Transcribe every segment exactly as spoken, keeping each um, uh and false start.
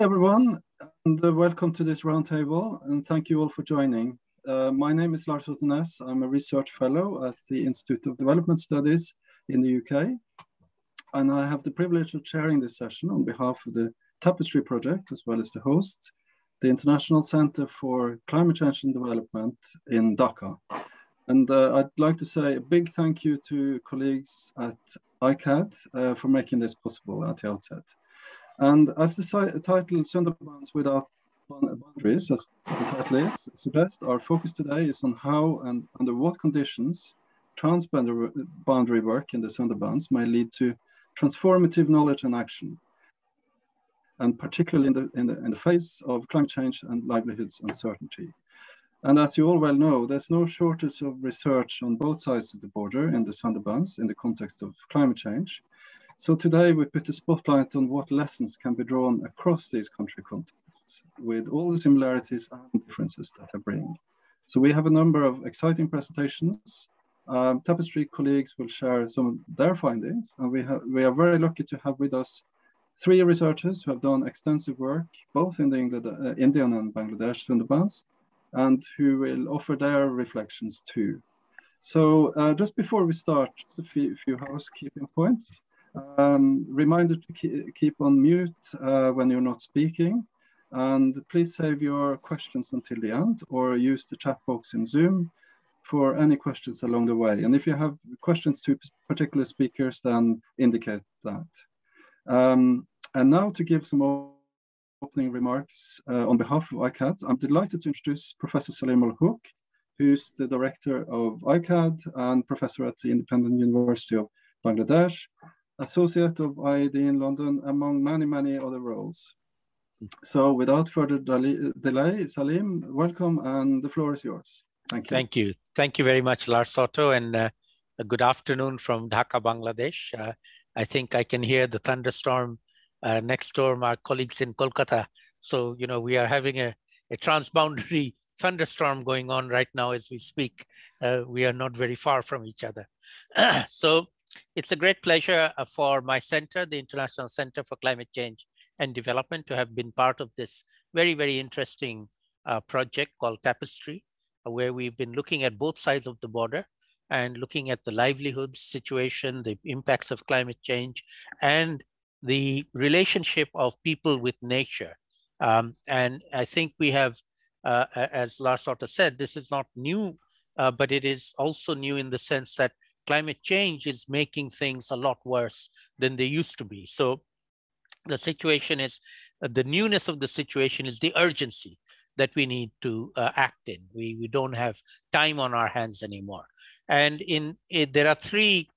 Hi everyone, and uh, welcome to this roundtable, and thank you all for joining. Uh, my name is Lars Otto Naess. I'm a research fellow at the Institute of Development Studies in the U K, and I have the privilege of chairing this session on behalf of the Tapestry Project, as well as the host, the International Center for Climate Change and Development in Dhaka. And uh, I'd like to say a big thank you to colleagues at I C A D uh, for making this possible at the outset. And as the title Sundarbans Without Boundaries, as the title is, suggests, our focus today is on how and under what conditions transboundary work in the Sundarbans may lead to transformative knowledge and action, and particularly in the, in the, in the face of climate change and livelihoods uncertainty. And as you all well know, there's no shortage of research on both sides of the border in the Sundarbans in the context of climate change. So today we put a spotlight on what lessons can be drawn across these country contexts with all the similarities and differences that they bring. So we have a number of exciting presentations. Um, Tapestry colleagues will share some of their findings, and we, we are very lucky to have with us three researchers who have done extensive work both in the Engla uh, Indian and Bangladesh Sundarbans, and who will offer their reflections too. So uh, just before we start, just a few, few housekeeping points. Um, reminder to ke keep on mute uh, when you're not speaking, and please save your questions until the end, or use the chat box in Zoom for any questions along the way. And if you have questions to particular speakers, then indicate that. Um, and now, to give some opening remarks uh, on behalf of I C A D, I'm delighted to introduce Professor Saleemul Huq, who's the director of I C A D and professor at the Independent University of Bangladesh, associate of I E D in London, among many, many other roles. So without further delay, Salim, welcome, and the floor is yours. Thank you. Thank you. Thank you very much, Lars Otto, and uh, good afternoon from Dhaka, Bangladesh. Uh, I think I can hear the thunderstorm uh, next door, my colleagues in Kolkata. So, you know, we are having a, a transboundary thunderstorm going on right now as we speak. Uh, we are not very far from each other. So, it's a great pleasure for my center, the International Center for Climate Change and Development, to have been part of this very, very interesting uh, project called Tapestry, where we've been looking at both sides of the border and looking at the livelihoods situation, the impacts of climate change, and the relationship of people with nature. Um, and I think we have, uh, as Lars Otto said, this is not new, uh, but it is also new in the sense that climate change is making things a lot worse than they used to be. So the situation is, uh, the newness of the situation is the urgency that we need to uh, act in. We, we don't have time on our hands anymore. And in it, there are three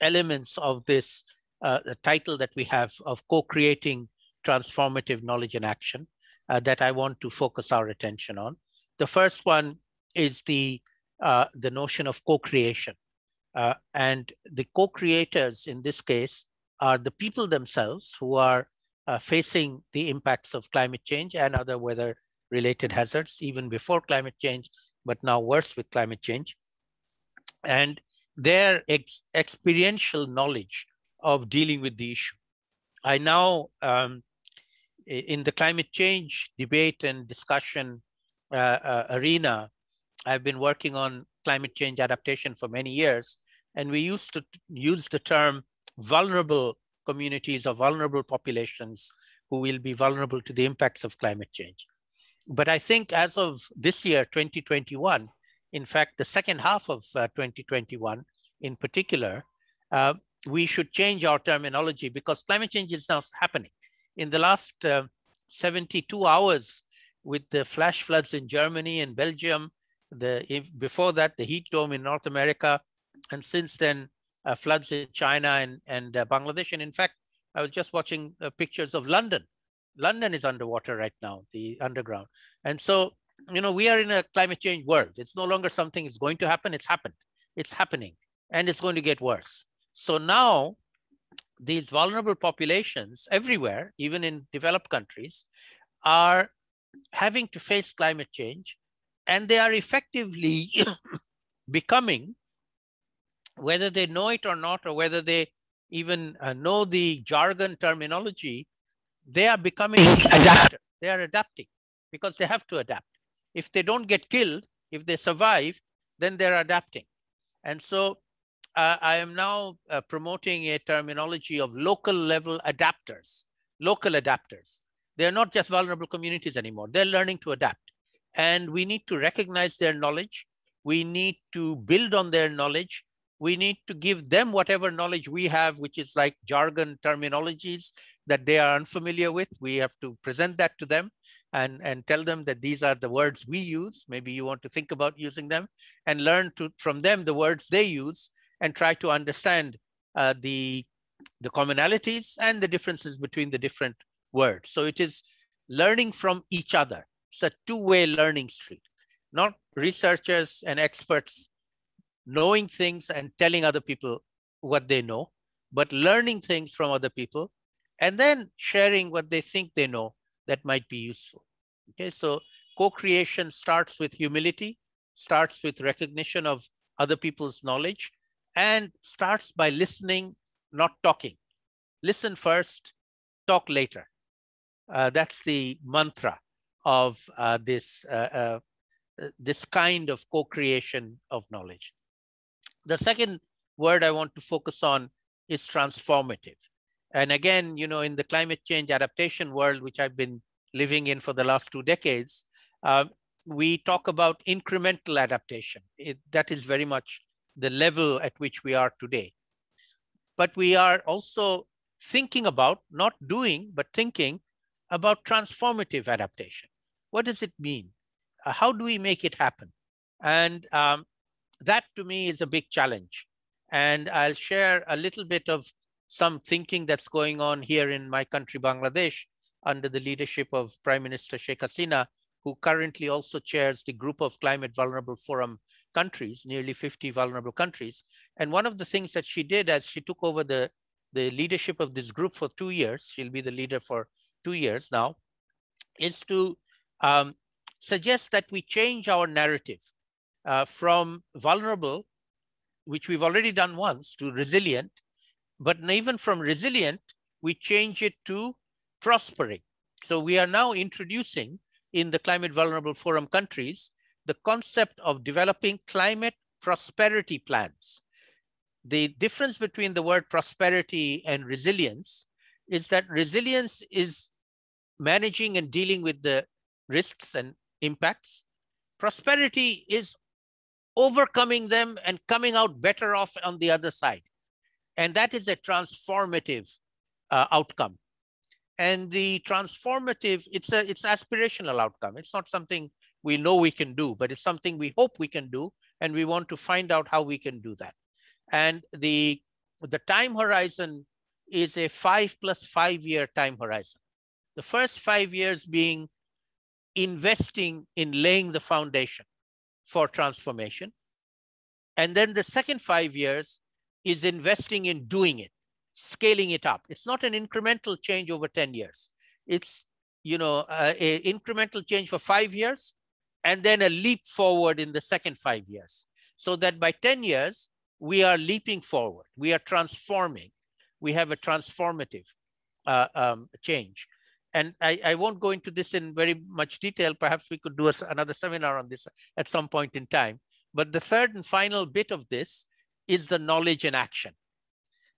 elements of this uh, the title that we have of co-creating transformative knowledge and action uh, that I want to focus our attention on. The first one is the, uh, the notion of co-creation. Uh, and the co-creators in this case are the people themselves who are uh, facing the impacts of climate change and other weather-related hazards, even before climate change, but now worse with climate change. And their ex experiential knowledge of dealing with the issue. I now, um, in the climate change debate and discussion uh, uh, arena, I've been working on climate change adaptation for many years. And we used to use the term vulnerable communities or vulnerable populations who will be vulnerable to the impacts of climate change. But I think as of this year, twenty twenty-one, in fact, the second half of uh, twenty twenty-one in particular, uh, we should change our terminology, because climate change is now happening. In the last uh, seventy-two hours, with the flash floods in Germany and Belgium, The, if, before that, the heat dome in North America, and since then, uh, floods in China and, and uh, Bangladesh. And in fact, I was just watching uh, pictures of London. London is underwater right now, the underground. And so, you know, we are in a climate change world. It's no longer something is going to happen. It's happened. It's happening. And it's going to get worse. So now, these vulnerable populations everywhere, even in developed countries, are having to face climate change. And they are effectively becoming, whether they know it or not, or whether they even uh, know the jargon terminology, they are becoming adapters. They are adapting because they have to adapt. If they don't get killed, if they survive, then they're adapting. And so uh, I am now uh, promoting a terminology of local level adapters, local adapters. They're not just vulnerable communities anymore. They're learning to adapt. And we need to recognize their knowledge. We need to build on their knowledge. We need to give them whatever knowledge we have, which is like jargon terminologies that they are unfamiliar with. We have to present that to them and, and tell them that these are the words we use. Maybe you want to think about using them and learn to, from them the words they use and try to understand uh, the, the commonalities and the differences between the different words. So it is learning from each other. It's a two-way learning street, not researchers and experts knowing things and telling other people what they know, but learning things from other people and then sharing what they think they know that might be useful. Okay, so co-creation starts with humility, starts with recognition of other people's knowledge, and starts by listening, not talking. Listen first, talk later. Uh, that's the mantra of uh, this, uh, uh, this kind of co-creation of knowledge. The second word I want to focus on is transformative. And again, you know, in the climate change adaptation world, which I've been living in for the last two decades, uh, we talk about incremental adaptation. It, that is very much the level at which we are today. But we are also thinking about, not doing, but thinking about transformative adaptation. What does it mean? Uh, how do we make it happen? And um, that to me is a big challenge. And I'll share a little bit of some thinking that's going on here in my country, Bangladesh, under the leadership of Prime Minister Sheikh Hasina, who currently also chairs the group of climate vulnerable forum countries, nearly fifty vulnerable countries. And one of the things that she did as she took over the, the leadership of this group for two years, she'll be the leader for two years now, is to um, suggest that we change our narrative uh, from vulnerable, which we've already done once, to resilient. But even from resilient, we change it to prospering. So we are now introducing in the Climate Vulnerable Forum countries the concept of developing climate prosperity plans. The difference between the word prosperity and resilience is that resilience is managing and dealing with the risks and impacts. Prosperity is overcoming them and coming out better off on the other side. And that is a transformative uh, outcome. And the transformative, it's a, it's aspirational outcome. It's not something we know we can do, but it's something we hope we can do. And we want to find out how we can do that. And the, the time horizon is a five plus five year time horizon. The first five years being investing in laying the foundation for transformation. And then the second five years is investing in doing it, scaling it up. It's not an incremental change over ten years. It's, you know, uh, a incremental change for five years and then a leap forward in the second five years. So that by ten years, we are leaping forward. We are transforming. We have a transformative uh, um, change. And I, I won't go into this in very much detail. Perhaps we could do a, another seminar on this at some point in time. But the third and final bit of this is the knowledge and action.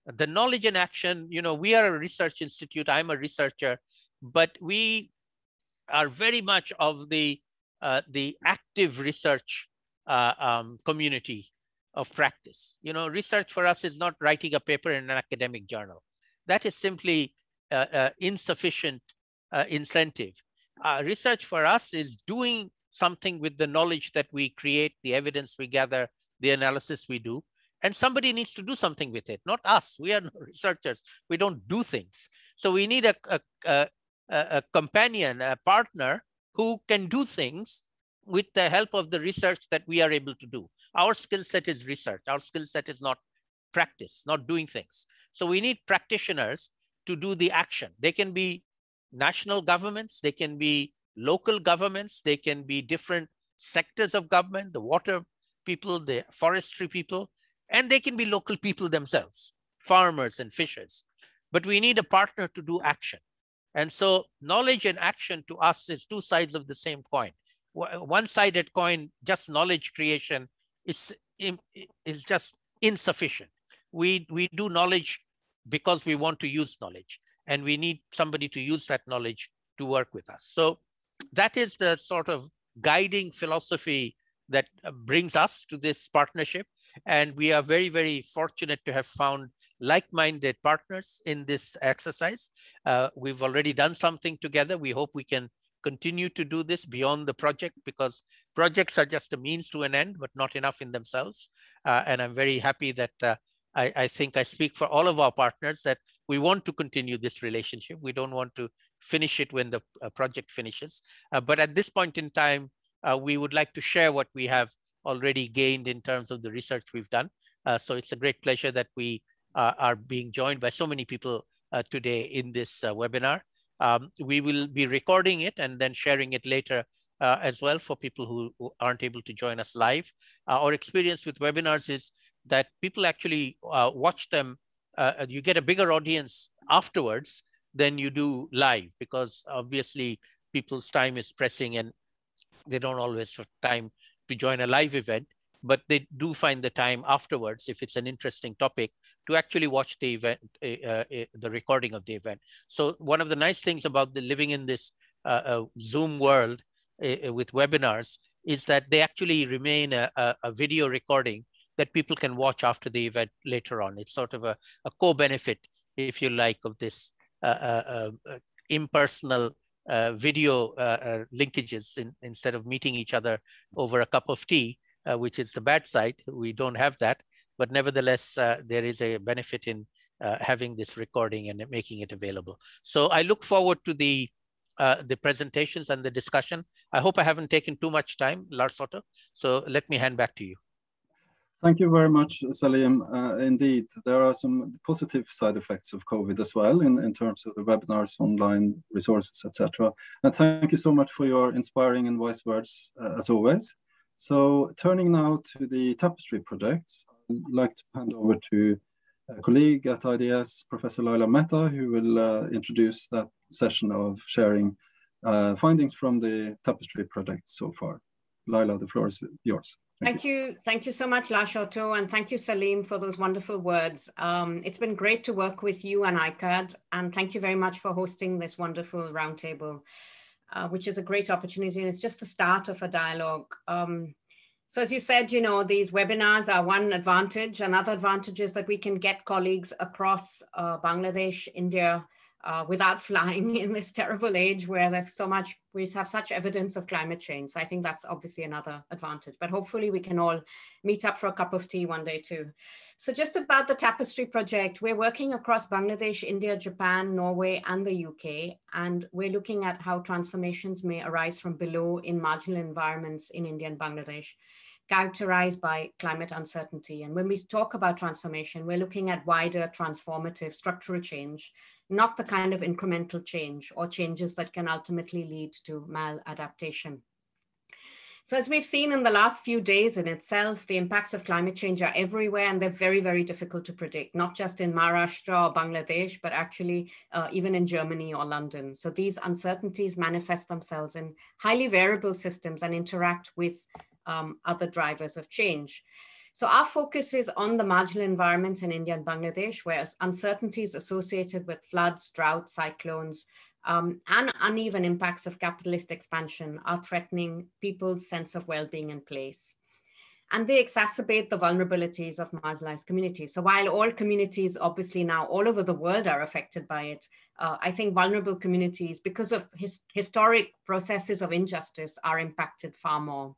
The knowledge and action, you know, we are a research institute, I'm a researcher, but we are very much of the, uh, the active research uh, um, community of practice. You know, research for us is not writing a paper in an academic journal. That is simply uh, uh, insufficient uh, incentive. Uh, research for us is doing something with the knowledge that we create, the evidence we gather, the analysis we do. And somebody needs to do something with it, not us. We are no researchers. We don't do things. So we need a, a, a, a companion, a partner who can do things with the help of the research that we are able to do. Our skill set is research. Our skill set is not practice, not doing things. So we need practitioners to do the action. They can be national governments. They can be local governments. They can be different sectors of government, the water people, the forestry people. And they can be local people themselves, farmers and fishers. But we need a partner to do action. And so knowledge and action to us is two sides of the same coin. One-sided coin, just knowledge creation, is, is just insufficient. We, we do knowledge because we want to use knowledge, and we need somebody to use that knowledge to work with us. So that is the sort of guiding philosophy that brings us to this partnership. And we are very, very fortunate to have found like-minded partners in this exercise. Uh, we've already done something together. We hope we can continue to do this beyond the project, because projects are just a means to an end, but not enough in themselves. Uh, and I'm very happy that uh, I, I think I speak for all of our partners that we want to continue this relationship. We don't want to finish it when the uh, project finishes. Uh, but at this point in time, uh, we would like to share what we have already gained in terms of the research we've done. Uh, so it's a great pleasure that we Uh, are being joined by so many people uh, today in this uh, webinar. Um, we will be recording it and then sharing it later uh, as well for people who, who aren't able to join us live. Uh, our experience with webinars is that people actually uh, watch them. Uh, you get a bigger audience afterwards than you do live, because obviously people's time is pressing and they don't always have time to join a live event, but they do find the time afterwards, if it's an interesting topic, to actually watch the event, uh, uh, the recording of the event. So one of the nice things about the living in this uh, uh, Zoom world uh, with webinars is that they actually remain a, a video recording that people can watch after the event later on. It's sort of a, a co-benefit, if you like, of this uh, uh, uh, impersonal uh, video uh, uh, linkages in, instead of meeting each other over a cup of tea, uh, which is the bad side. We don't have that. But nevertheless, uh, there is a benefit in uh, having this recording and making it available. So I look forward to the uh, the presentations and the discussion. I hope I haven't taken too much time, Lars Otto. So let me hand back to you. Thank you very much, Saleem. Uh, indeed, there are some positive side effects of COVID as well in, in terms of the webinars, online resources, et cetera. And thank you so much for your inspiring and wise words, uh, as always. So turning now to the Tapestry project, I'd like to hand over to a colleague at I D S, Professor Lyla Mehta, who will uh, introduce that session of sharing uh, findings from the Tapestry project so far. Lyla, the floor is yours. Thank, thank you. you. Thank you so much, Lars Otto, and thank you, Saleem, for those wonderful words. Um, it's been great to work with you and I C A D, and thank you very much for hosting this wonderful roundtable, uh, which is a great opportunity, and it's just the start of a dialogue. Um, So as you said, you know, these webinars are one advantage. Another advantage is that we can get colleagues across uh, Bangladesh, India, uh, without flying in this terrible age where there's so much, we have such evidence of climate change. So I think that's obviously another advantage, but hopefully we can all meet up for a cup of tea one day too. So just about the Tapestry project, we're working across Bangladesh, India, Japan, Norway, and the U K. And we're looking at how transformations may arise from below in marginal environments in India and Bangladesh, characterized by climate uncertainty. And when we talk about transformation, we're looking at wider transformative structural change, not the kind of incremental change or changes that can ultimately lead to maladaptation. So as we've seen in the last few days in itself, the impacts of climate change are everywhere, and they're very, very difficult to predict, not just in Maharashtra or Bangladesh, but actually uh, even in Germany or London. So these uncertainties manifest themselves in highly variable systems and interact with Um, other drivers of change. So our focus is on the marginal environments in India and Bangladesh, where uncertainties associated with floods, drought, cyclones, um, and uneven impacts of capitalist expansion are threatening people's sense of well-being and place. And they exacerbate the vulnerabilities of marginalized communities. So while all communities, obviously now all over the world, are affected by it, uh, I think vulnerable communities, because of his historic processes of injustice, are impacted far more.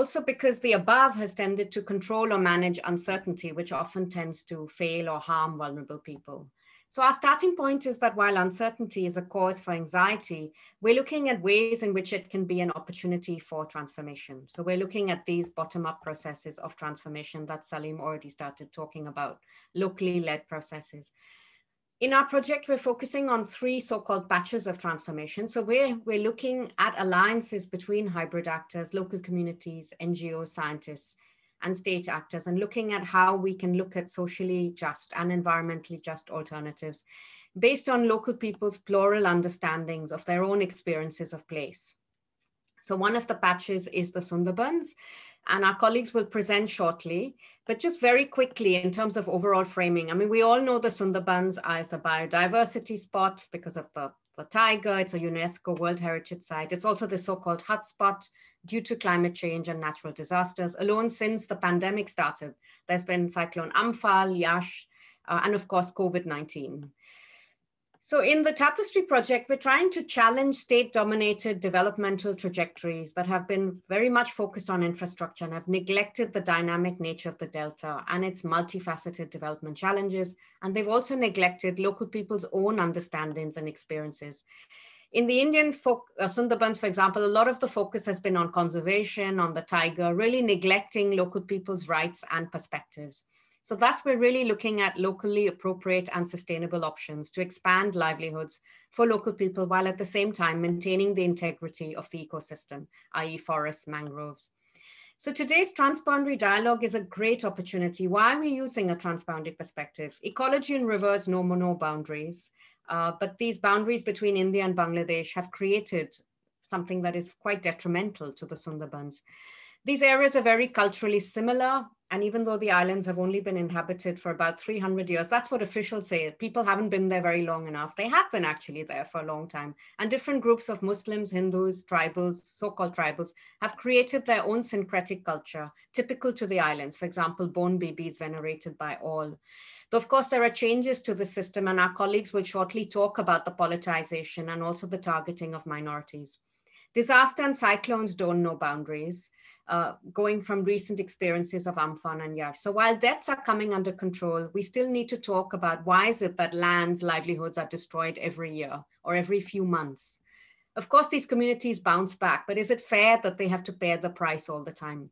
Also because the above has tended to control or manage uncertainty, which often tends to fail or harm vulnerable people. So our starting point is that while uncertainty is a cause for anxiety, we're looking at ways in which it can be an opportunity for transformation. So we're looking at these bottom-up processes of transformation that Saleem already started talking about, locally led processes. In our project, we're focusing on three so-called patches of transformation. So we're, we're looking at alliances between hybrid actors, local communities, N G Os, scientists, and state actors, and looking at how we can look at socially just and environmentally just alternatives based on local people's plural understandings of their own experiences of place. So one of the patches is the Sundarbans, and our colleagues will present shortly, but just very quickly in terms of overall framing. I mean, we all know the Sundarbans as a biodiversity spot because of the, the tiger. It's a UNESCO World Heritage Site. It's also the so-called hotspot due to climate change and natural disasters. Alone since the pandemic started, there's been cyclone Amphan, Yash, uh, and of course, COVID nineteen. So in the Tapestry Project, we're trying to challenge state-dominated developmental trajectories that have been very much focused on infrastructure and have neglected the dynamic nature of the Delta and its multifaceted development challenges. And they've also neglected local people's own understandings and experiences. In the Indian folk, uh, Sundarbans, for example, a lot of the focus has been on conservation, on the tiger, really neglecting local people's rights and perspectives. So thus we're really looking at locally appropriate and sustainable options to expand livelihoods for local people while at the same time maintaining the integrity of the ecosystem, that is forests, mangroves. So today's transboundary dialogue is a great opportunity. Why are we using a transboundary perspective? Ecology in rivers know no boundaries, uh, but these boundaries between India and Bangladesh have created something that is quite detrimental to the Sundarbans. These areas are very culturally similar, and even though the islands have only been inhabited for about three hundred years, that's what officials say. People haven't been there very long enough. They have been actually there for a long time. And different groups of Muslims, Hindus, tribals, so-called tribals, have created their own syncretic culture, typical to the islands. For example, Bonbibi is venerated by all. Though, of course, there are changes to the system, and our colleagues will shortly talk about the politicization and also the targeting of minorities. Disaster and cyclones don't know boundaries, uh, going from recent experiences of Amphan and Yash. So while deaths are coming under control, we still need to talk about why is it that lands, livelihoods are destroyed every year or every few months. Of course, these communities bounce back, but is it fair that they have to bear the price all the time?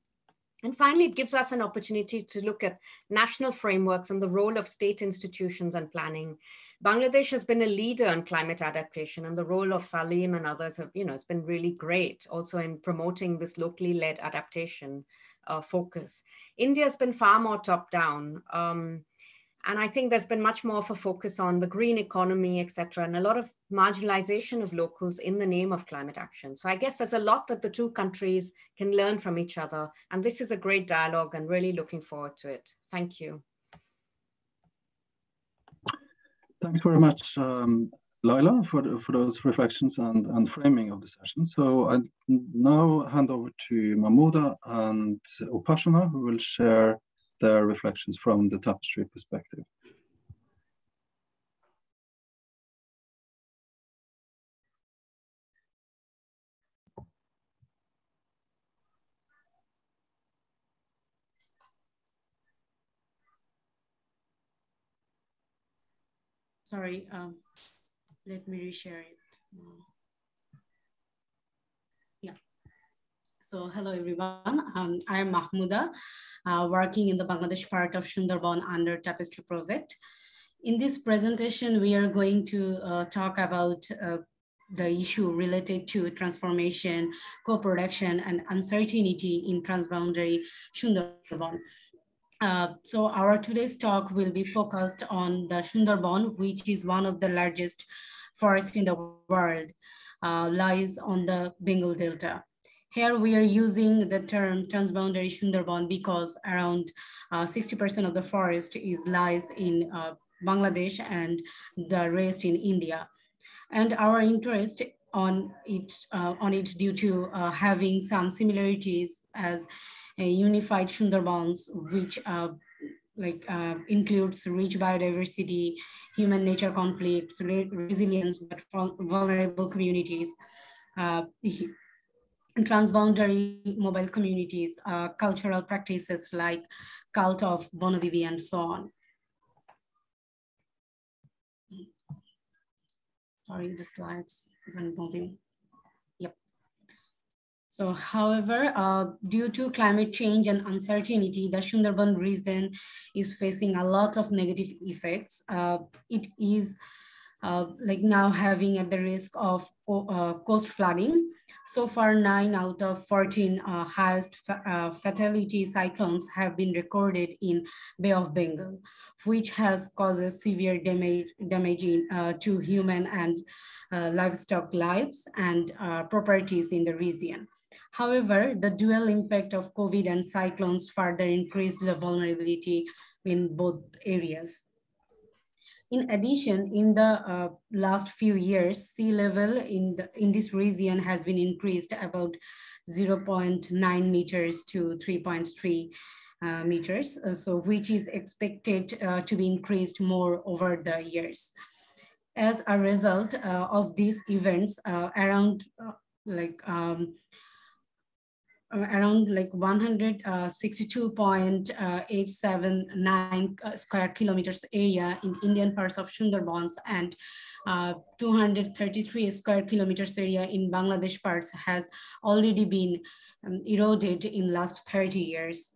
And finally, it gives us an opportunity to look at national frameworks and the role of state institutions and planning. Bangladesh has been a leader in climate adaptation, and the role of Salim and others have, you know, it's been really great also in promoting this locally led adaptation uh, focus. India has been far more top down. Um, and I think there's been much more of a focus on the green economy, et cetera, and a lot of marginalization of locals in the name of climate action. So I guess there's a lot that the two countries can learn from each other. And this is a great dialogue and really looking forward to it. Thank you. Thanks very much, um, Lyla, for, the, for those reflections and, and framing of the session. So I now hand over to Mahmuda and Upasana, who will share their reflections from the Tapestry perspective. Sorry, um, let me reshare it. Yeah. So hello, everyone. Um, I am Mahmuda, uh, working in the Bangladesh part of Sundarban under Tapestry Project. In this presentation, we are going to uh, talk about uh, the issue related to transformation, co-production, and uncertainty in transboundary Sundarban. Uh, so our today's talk will be focused on the Sundarban, which is one of the largest forests in the world, uh, lies on the Bengal Delta. Here we are using the term transboundary Sundarban because around sixty percent uh, of the forest is lies in uh, Bangladesh and the rest in India. And our interest on it, uh, on it due to uh, having some similarities as a unified Sundarbans, which uh, like uh, includes rich biodiversity, human nature conflicts, re resilience, but vulnerable communities, uh, transboundary mobile communities, uh, cultural practices like cult of Bonbibi and so on. Sorry, the slides isn't moving. So however, uh, due to climate change and uncertainty, the Sundarban region is facing a lot of negative effects. Uh, it is uh, like now having at the risk of uh, coast flooding, So far, nine out of fourteen uh, highest fa uh, fatality cyclones have been recorded in Bay of Bengal, which has caused severe damage, damage in, uh, to human and uh, livestock lives and uh, properties in the region. However, the dual impact of COVID and cyclones further increased the vulnerability in both areas. In addition, in the uh, last few years, sea level in, the, in this region has been increased about zero point nine meters to three point three uh, meters, so which is expected uh, to be increased more over the years. As a result uh, of these events, uh, around uh, like um, around like one hundred sixty-two point eight seven nine square kilometers area in Indian parts of Sundarbans and uh, two hundred thirty-three square kilometers area in Bangladesh parts has already been um, eroded in last thirty years.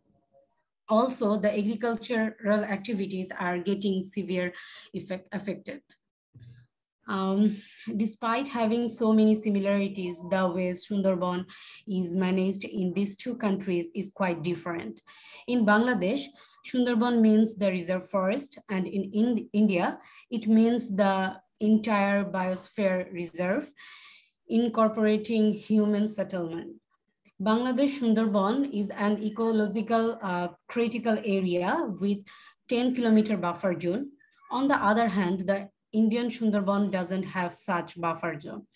Also, the agricultural activities are getting severe effect affected. Um, despite having so many similarities, the way Sundarban is managed in these two countries is quite different. In Bangladesh, Sundarban means the reserve forest, and in, in India, it means the entire biosphere reserve, incorporating human settlement. Bangladesh Sundarban is an ecological uh, critical area with ten kilometer buffer zone. On the other hand, the Indian Sundarban doesn't have such buffer zone.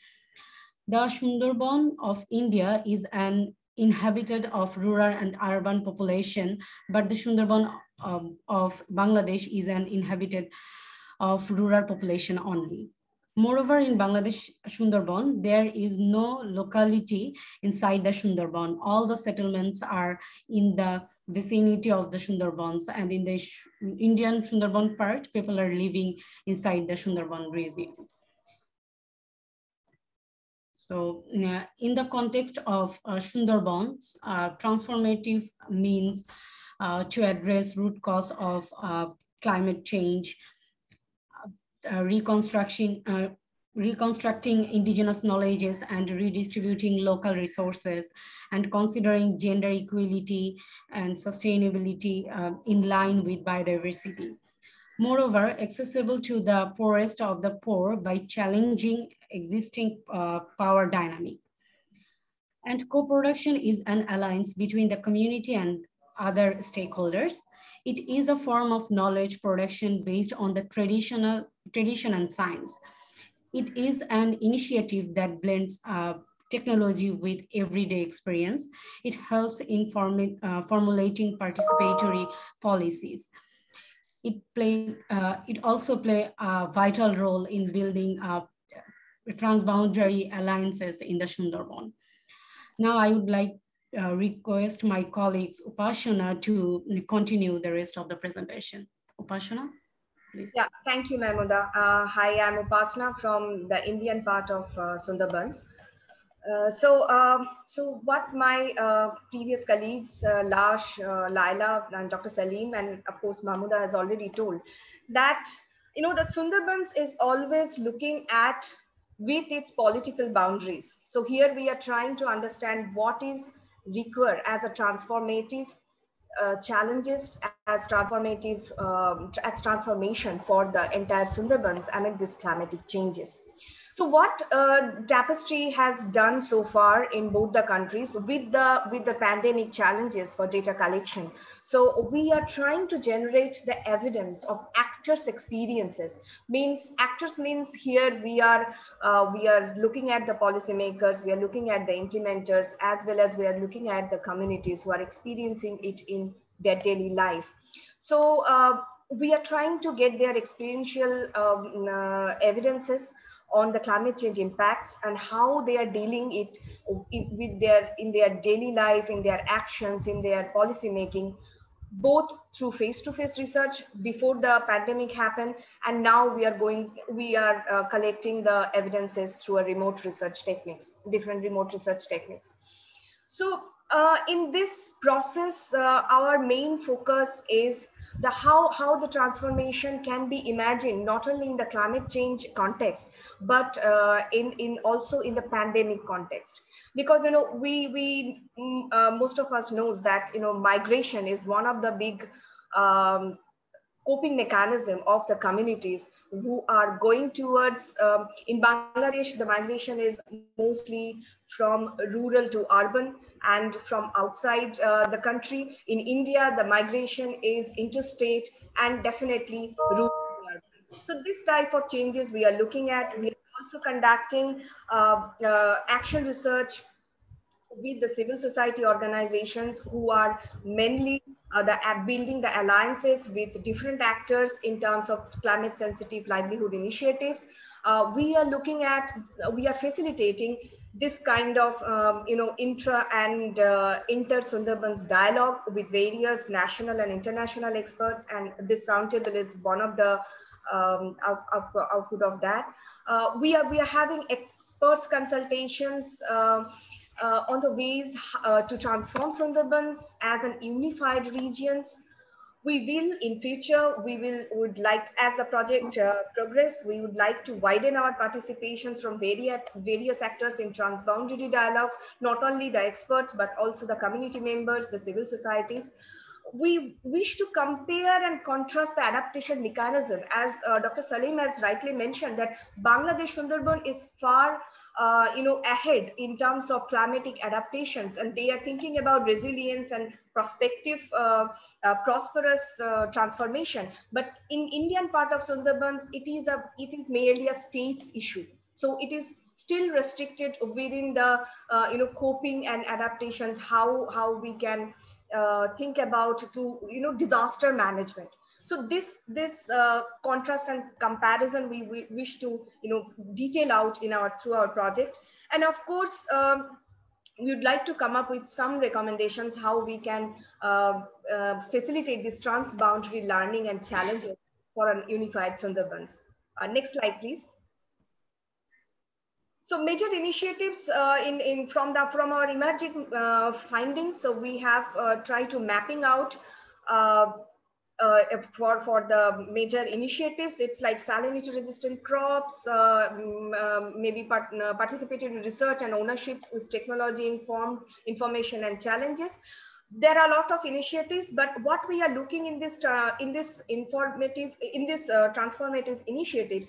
The Sundarban of India is an inhabited of rural and urban population, but the Sundarban of, of Bangladesh is an inhabited of rural population only. Moreover, in Bangladesh Sundarban, there is no locality inside the Sundarban. All the settlements are in the vicinity of the Sundarbans, and in the Indian Sundarban part, people are living inside the Sundarban region. So uh, in the context of uh, Sundarbans, uh, transformative means uh, to address root cause of uh, climate change, uh, reconstruction, uh, reconstructing indigenous knowledges and redistributing local resources and considering gender equality and sustainability uh, in line with biodiversity. Moreover, accessible to the poorest of the poor by challenging existing uh, power dynamic. And co-production is an alliance between the community and other stakeholders. It is a form of knowledge production based on the traditional tradition and science. It is an initiative that blends uh, technology with everyday experience. It helps in form uh, formulating participatory policies. It, play, uh, it also plays a vital role in building uh, transboundary alliances in the Sundarban. Now I would like to uh, request my colleagues Upasana to continue the rest of the presentation. Upasana? Please. Yeah, thank you, Mahmuda. Uh, hi, I'm Upasana from the Indian part of uh, Sundarbans. Uh, so, uh, so what my uh, previous colleagues, uh, Lars, uh, Lyla, and Doctor Saleem, and of course Mahmuda has already told, that you know that Sundarbans is always looking at with its political boundaries. So here we are trying to understand what is required as a transformative Uh, challenges as transformative um, as transformation for the entire Sundarbans amid these climatic changes. So what uh, Tapestry has done so far in both the countries with the with the pandemic challenges for data collection. So we are trying to generate the evidence of actors' experiences. Means actors means here we are uh, we are looking at the policymakers, we are looking at the implementers, as well as we are looking at the communities who are experiencing it in their daily life. So uh, we are trying to get their experiential um, uh, evidences on the climate change impacts and how they are dealing it with their in their daily life, in their actions, in their policy making, both through face-to-face research before the pandemic happened, and now we are going we are uh, collecting the evidences through a remote research techniques, different remote research techniques. So uh, in this process, uh, our main focus is the how how the transformation can be imagined not only in the climate change context but uh, in in also in the pandemic context, because you know we we uh, most of us knows that you know migration is one of the big um, coping mechanism of the communities who are going towards, um, in Bangladesh, the migration is mostly from rural to urban and from outside uh, the country. In India, the migration is interstate and definitely rural to urban. So this type of changes we are looking at. We are also conducting uh, uh, action research with the civil society organizations who are mainly Uh, the uh, building the alliances with different actors in terms of climate sensitive livelihood initiatives. Uh, we are looking at, uh, we are facilitating this kind of, um, you know, intra and uh, inter Sundarbans dialogue with various national and international experts. And this roundtable is one of the um, out, out, output of that. Uh, we are we are having experts consultations uh, Uh, on the ways uh, to transform Sundarbans as an unified regions. We will in future, we will would like, as the project uh, progress, we would like to widen our participations from various, various actors in transboundary dialogues, not only the experts, but also the community members, the civil societies. We wish to compare and contrast the adaptation mechanism. As uh, Doctor Saleem has rightly mentioned, that Bangladesh Sundarban is far Uh, you know, ahead in terms of climatic adaptations, and they are thinking about resilience and prospective uh, uh, prosperous uh, transformation. But in Indian part of Sundarbans, it is a it is merely a state's issue. So it is still restricted within the uh, you know coping and adaptations. How how we can uh, think about to you know disaster management. So this, this uh, contrast and comparison we, we wish to you know, detail out in our, through our project. And of course, um, we would like to come up with some recommendations how we can uh, uh, facilitate this transboundary learning and challenges for an unified Sundarbans. Uh, next slide, please. So major initiatives uh, in, in, from, the, from our emerging uh, findings. So we have uh, tried to mapping out uh, Uh, for, for the major initiatives, it's like salinity resistant crops, uh, um, uh, maybe part, uh, participatory research and ownerships with technology informed information and challenges. There are a lot of initiatives, but what we are looking in this uh, in this informative in this uh, transformative initiatives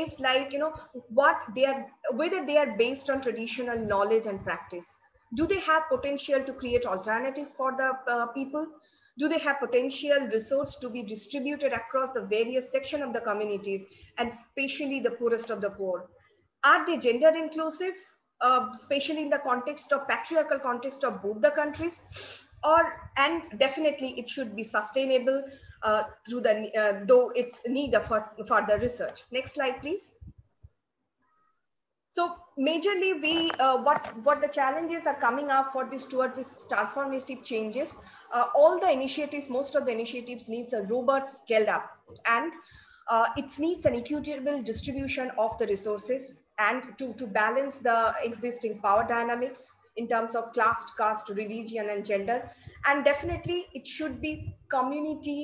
is like you know what they are, whether they are based on traditional knowledge and practice. Do they have potential to create alternatives for the uh, people? Do they have potential resource to be distributed across the various sections of the communities and especially the poorest of the poor? Are they gender inclusive, uh, especially in the context of patriarchal context of both the countries? Or, and definitely it should be sustainable uh, through the, uh, though it's need for further research. Next slide, please. So majorly we, uh, what, what the challenges are coming up for this towards this transformative changes. Uh, all the initiatives, most of the initiatives needs a robust scaled up and uh, it needs an equitable distribution of the resources and to, to balance the existing power dynamics in terms of class, caste, religion and gender. And definitely it should be community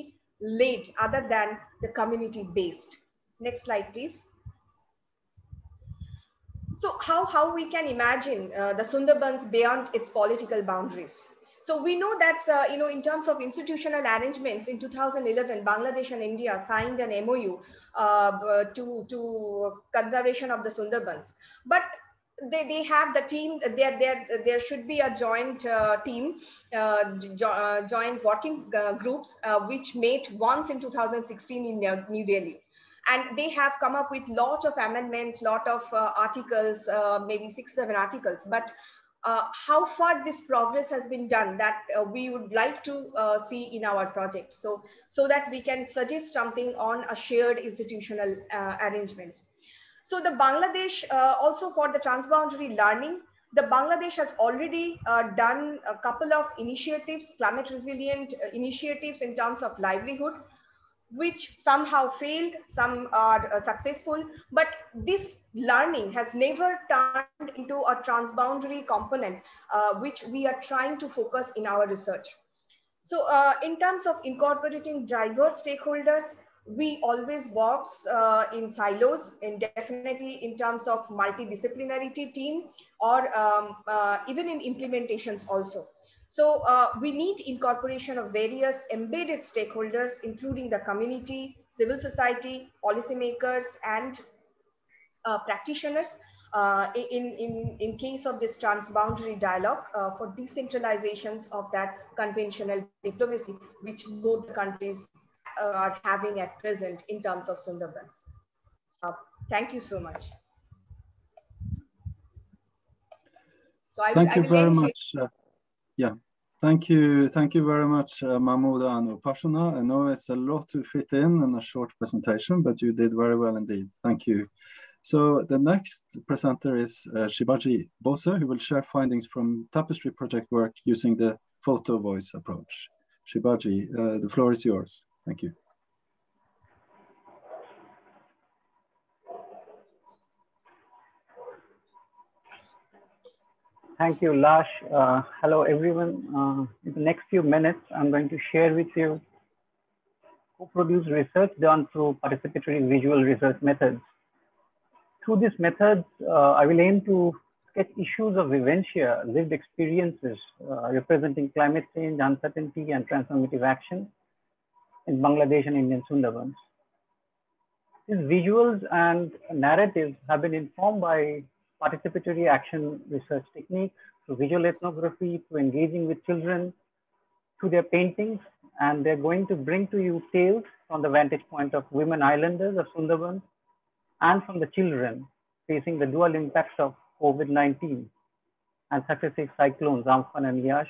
led other than the community based. Next slide, please. So how, how we can imagine uh, the Sundarbans beyond its political boundaries. So we know that, uh, you know, in terms of institutional arrangements in two thousand eleven, Bangladesh and India signed an M O U uh, to, to conservation of the Sundarbans. But they, they have the team, there, there, there should be a joint uh, team, uh, jo uh, joint working uh, groups, uh, which met once in two thousand sixteen in New Delhi. And they have come up with lot of amendments, lot of uh, articles, uh, maybe six, seven articles. But Uh, how far this progress has been done that uh, we would like to uh, see in our project, so so that we can suggest something on a shared institutional uh, arrangements. So the Bangladesh uh, also for the transboundary learning, the Bangladesh has already uh, done a couple of initiatives, climate resilient initiatives in terms of livelihood, which somehow failed, some are uh, successful, but this learning has never turned into a transboundary component, uh, which we are trying to focus in our research. So uh, in terms of incorporating diverse stakeholders, we always work uh, in silos, and definitely in terms of multidisciplinarity team, or um, uh, even in implementations also. So uh, we need incorporation of various embedded stakeholders, including the community, civil society, policymakers, and uh, practitioners uh, in, in, in case of this transboundary dialogue uh, for decentralizations of that conventional diplomacy, which both the countries are having at present in terms of Sundarbans. Uh, thank you so much. So I thank will, you I very much. Uh, yeah, thank you. Thank you very much, uh, Mahmuda and Upasana. I know it's a lot to fit in in a short presentation, but you did very well indeed. Thank you. So the next presenter is uh, Shibaji Bose, who will share findings from Tapestry Project work using the photo voice approach. Shibaji, uh, the floor is yours. Thank you. Thank you, Lars. Uh, hello, everyone. Uh, in the next few minutes, I'm going to share with you co-produced research done through participatory visual research methods. Through these methods, uh, I will aim to sketch issues of eventia, lived experiences uh, representing climate change, uncertainty, and transformative action in Bangladesh and Indian Sundarbans. These visuals and narratives have been informed by participatory action research techniques, through visual ethnography, through engaging with children, through their paintings, and they're going to bring to you tales from the vantage point of women islanders of Sundarbans and from the children facing the dual impacts of COVID nineteen and successive cyclones Amphan and Yash.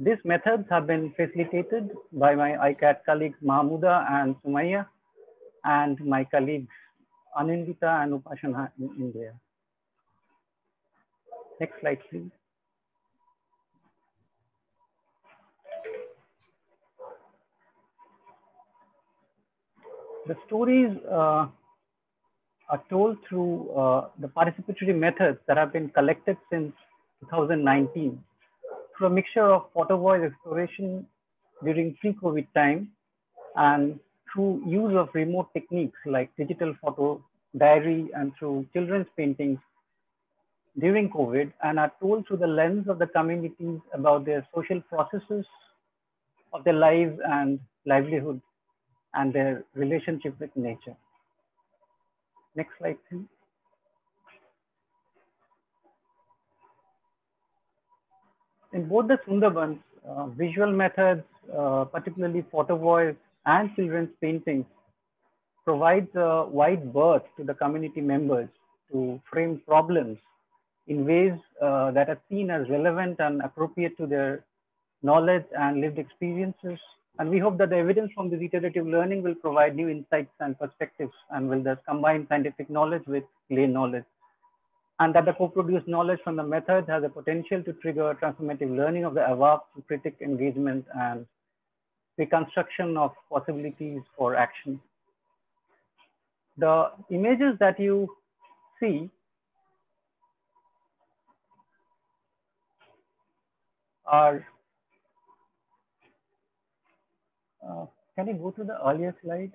These methods have been facilitated by my I C A T colleagues Mahmuda and Sumaya, and my colleagues Anindita and Upasana in India. Next slide, please. The stories uh, are told through uh, the participatory methods that have been collected since two thousand nineteen. Through a mixture of photo voice exploration during pre-COVID time and through use of remote techniques like digital photo diary and through children's paintings during COVID, and are told through the lens of the communities about their social processes of their lives and livelihood and their relationship with nature. Next slide, please. In both the Sundarbans, uh, visual methods, uh, particularly photo voice and children's paintings, provides a wide berth to the community members to frame problems in ways uh, that are seen as relevant and appropriate to their knowledge and lived experiences. And we hope that the evidence from this iterative learning will provide new insights and perspectives, and will thus combine scientific knowledge with lay knowledge, and that the co-produced knowledge from the method has the potential to trigger transformative learning of the AWAP through critic engagement and reconstruction of possibilities for action. The images that you see are, uh, can you go to the earlier slide?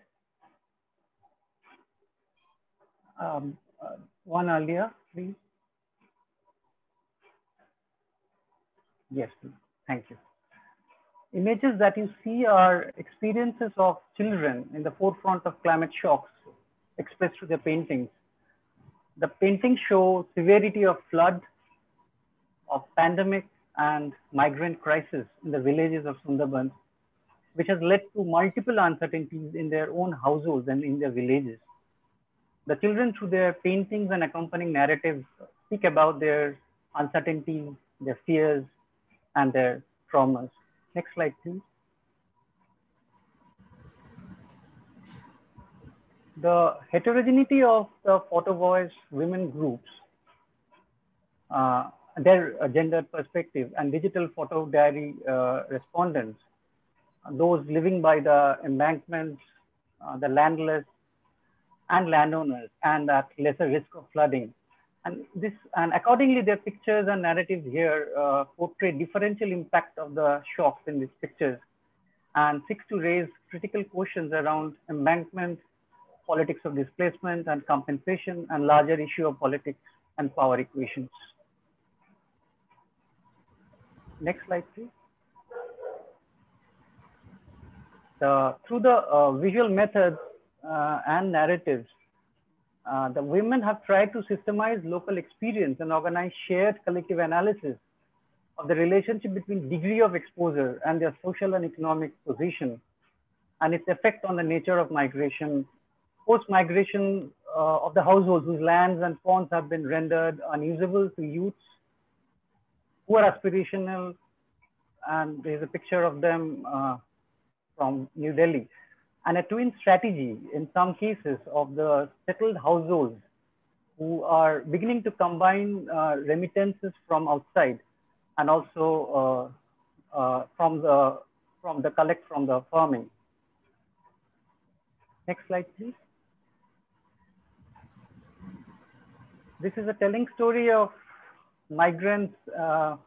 Um, uh, one earlier. Please. Yes, please. Thank you. Images that you see are experiences of children in the forefront of climate shocks expressed through their paintings. The paintings show severity of flood, of pandemic, and migrant crisis in the villages of Sundarbans, which has led to multiple uncertainties in their own households and in their villages. The children, through their paintings and accompanying narratives, speak about their uncertainties, their fears, and their traumas. Next slide, please. The heterogeneity of the photo voice women groups, uh, their gendered perspective, and digital photo diary uh, respondents, those living by the embankments, uh, the landless, and landowners, and at lesser risk of flooding, And this, and accordingly, their pictures and narratives here uh, portray differential impact of the shocks in these pictures, and seeks to raise critical questions around embankment, politics of displacement and compensation, and larger issue of politics and power equations. Next slide, please. The, through the uh, visual methods uh, and narratives, Uh, the women have tried to systemize local experience and organize shared collective analysis of the relationship between degree of exposure and their social and economic position, and its effect on the nature of migration, post-migration uh, of the households whose lands and ponds have been rendered unusable to youths who are aspirational. And there's a picture of them uh, from New Delhi. And a twin strategy in some cases of the settled households who are beginning to combine uh, remittances from outside and also uh, uh, from the from the collect from the farming. Next slide, please. This is a telling story of migrants uh,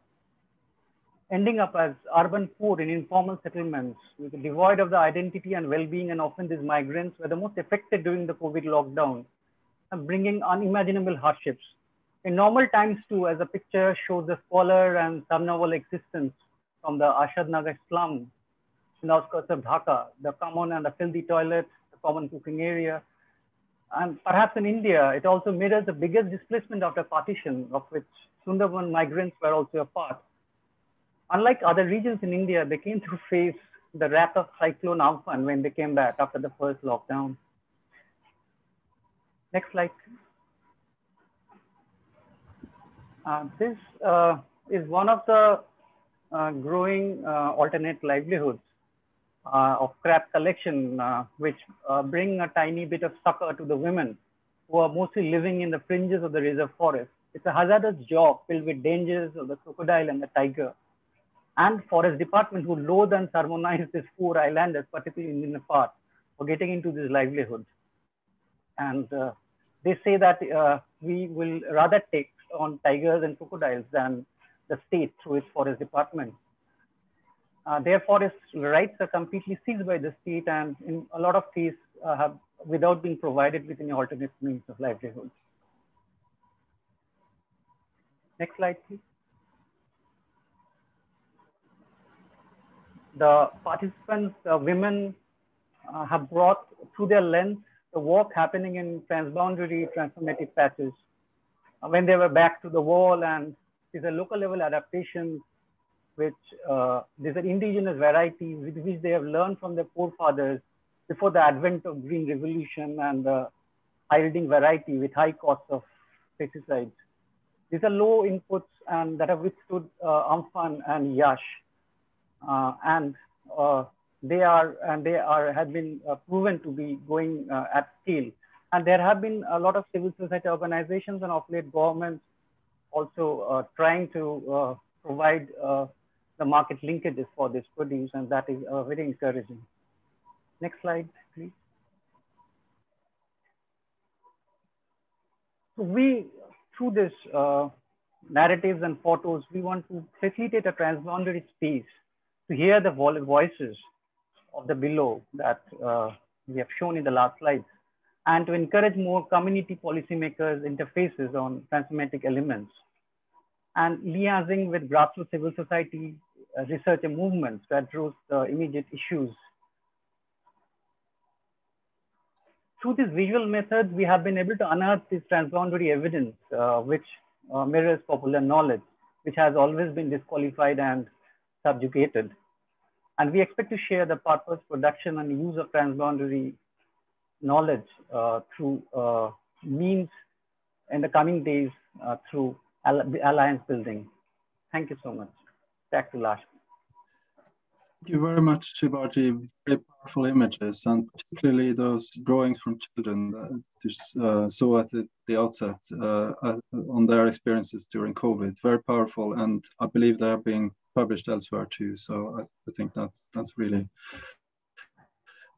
ending up as urban poor in informal settlements, devoid of the identity and well-being, and often these migrants were the most affected during the COVID lockdown, and bringing unimaginable hardships. In normal times too, as the picture shows, the squalor and somnambule existence from the Ashad Nagar slum in the outskirts of Dhaka, the common and the filthy toilet, the common cooking area. And perhaps in India, it also mirrors the biggest displacement after partition, of which Sundarban migrants were also a part. Unlike other regions in India, they came to face the wrath of cyclone Amphan when they came back after the first lockdown. Next slide. Uh, this uh, is one of the uh, growing uh, alternate livelihoods uh, of crab collection, uh, which uh, bring a tiny bit of succor to the women who are mostly living in the fringes of the reserve forest. It's a hazardous job filled with dangers of the crocodile and the tiger, and forest department who loathe and sermonize these poor islanders, particularly in Nepal, for getting into this livelihood. And uh, they say that uh, we will rather take on tigers and crocodiles than the state through its forest department. Uh, their forest rights are completely seized by the state, and in a lot of cases uh, have, without being provided with any alternate means of livelihood. Next slide, please. The participants, the women, uh, have brought through their lens the work happening in transboundary transformative patches. Uh, when they were back to the wall, and these are local level adaptations, which uh, these are indigenous varieties with which they have learned from their forefathers before the advent of Green Revolution and the high-yielding variety with high costs of pesticides. These are low inputs and that have withstood uh, Amphan and Yash. Uh, and uh, they are and they are have been uh, proven to be going uh, at scale. And there have been a lot of civil society organizations and of late governments also uh, trying to uh, provide uh, the market linkages for this produce, and that is uh, very encouraging. Next slide, please. So we, through this uh, narratives and photos, we want to facilitate a transboundary space to hear the voices of the below that uh, we have shown in the last slide, and to encourage more community policymakers interfaces on transformative elements, and liaising with grassroots civil society uh, research and movements to address the immediate issues. Through these visual methods, we have been able to unearth this transboundary evidence, uh, which uh, mirrors popular knowledge, which has always been disqualified and subjugated. And we expect to share the purpose, production, and use of transboundary knowledge uh, through uh, means in the coming days uh, through alliance building. Thank you so much. Back to Lars. Thank you very much, Shibaji. Very powerful images, and particularly those drawings from children that uh, saw at the outset uh, on their experiences during COVID. Very powerful, and I believe they are being published elsewhere too. So I, I think that's that's really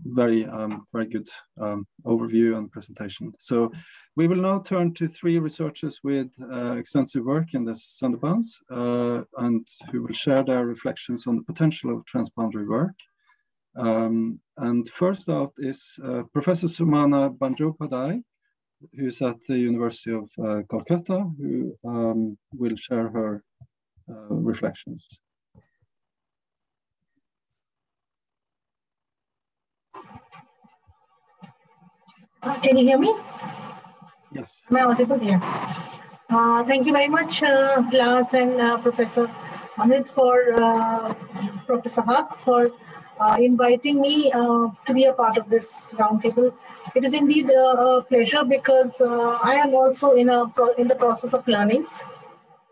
very, um, very good um, overview and presentation. So we will now turn to three researchers with uh, extensive work in the Sundarbans uh, and who will share their reflections on the potential of transboundary work. Um, and first out is uh, Professor Sumana Bandyopadhyay, who's at the University of uh, Calcutta, who um, will share her uh, reflections. Can you hear me? Yes. My audience is here. Uh, thank you very much, uh, Lars and uh, Professor Amit for uh, Professor Huq for uh, inviting me uh, to be a part of this roundtable. It is indeed a pleasure because uh, I am also in a pro in the process of learning,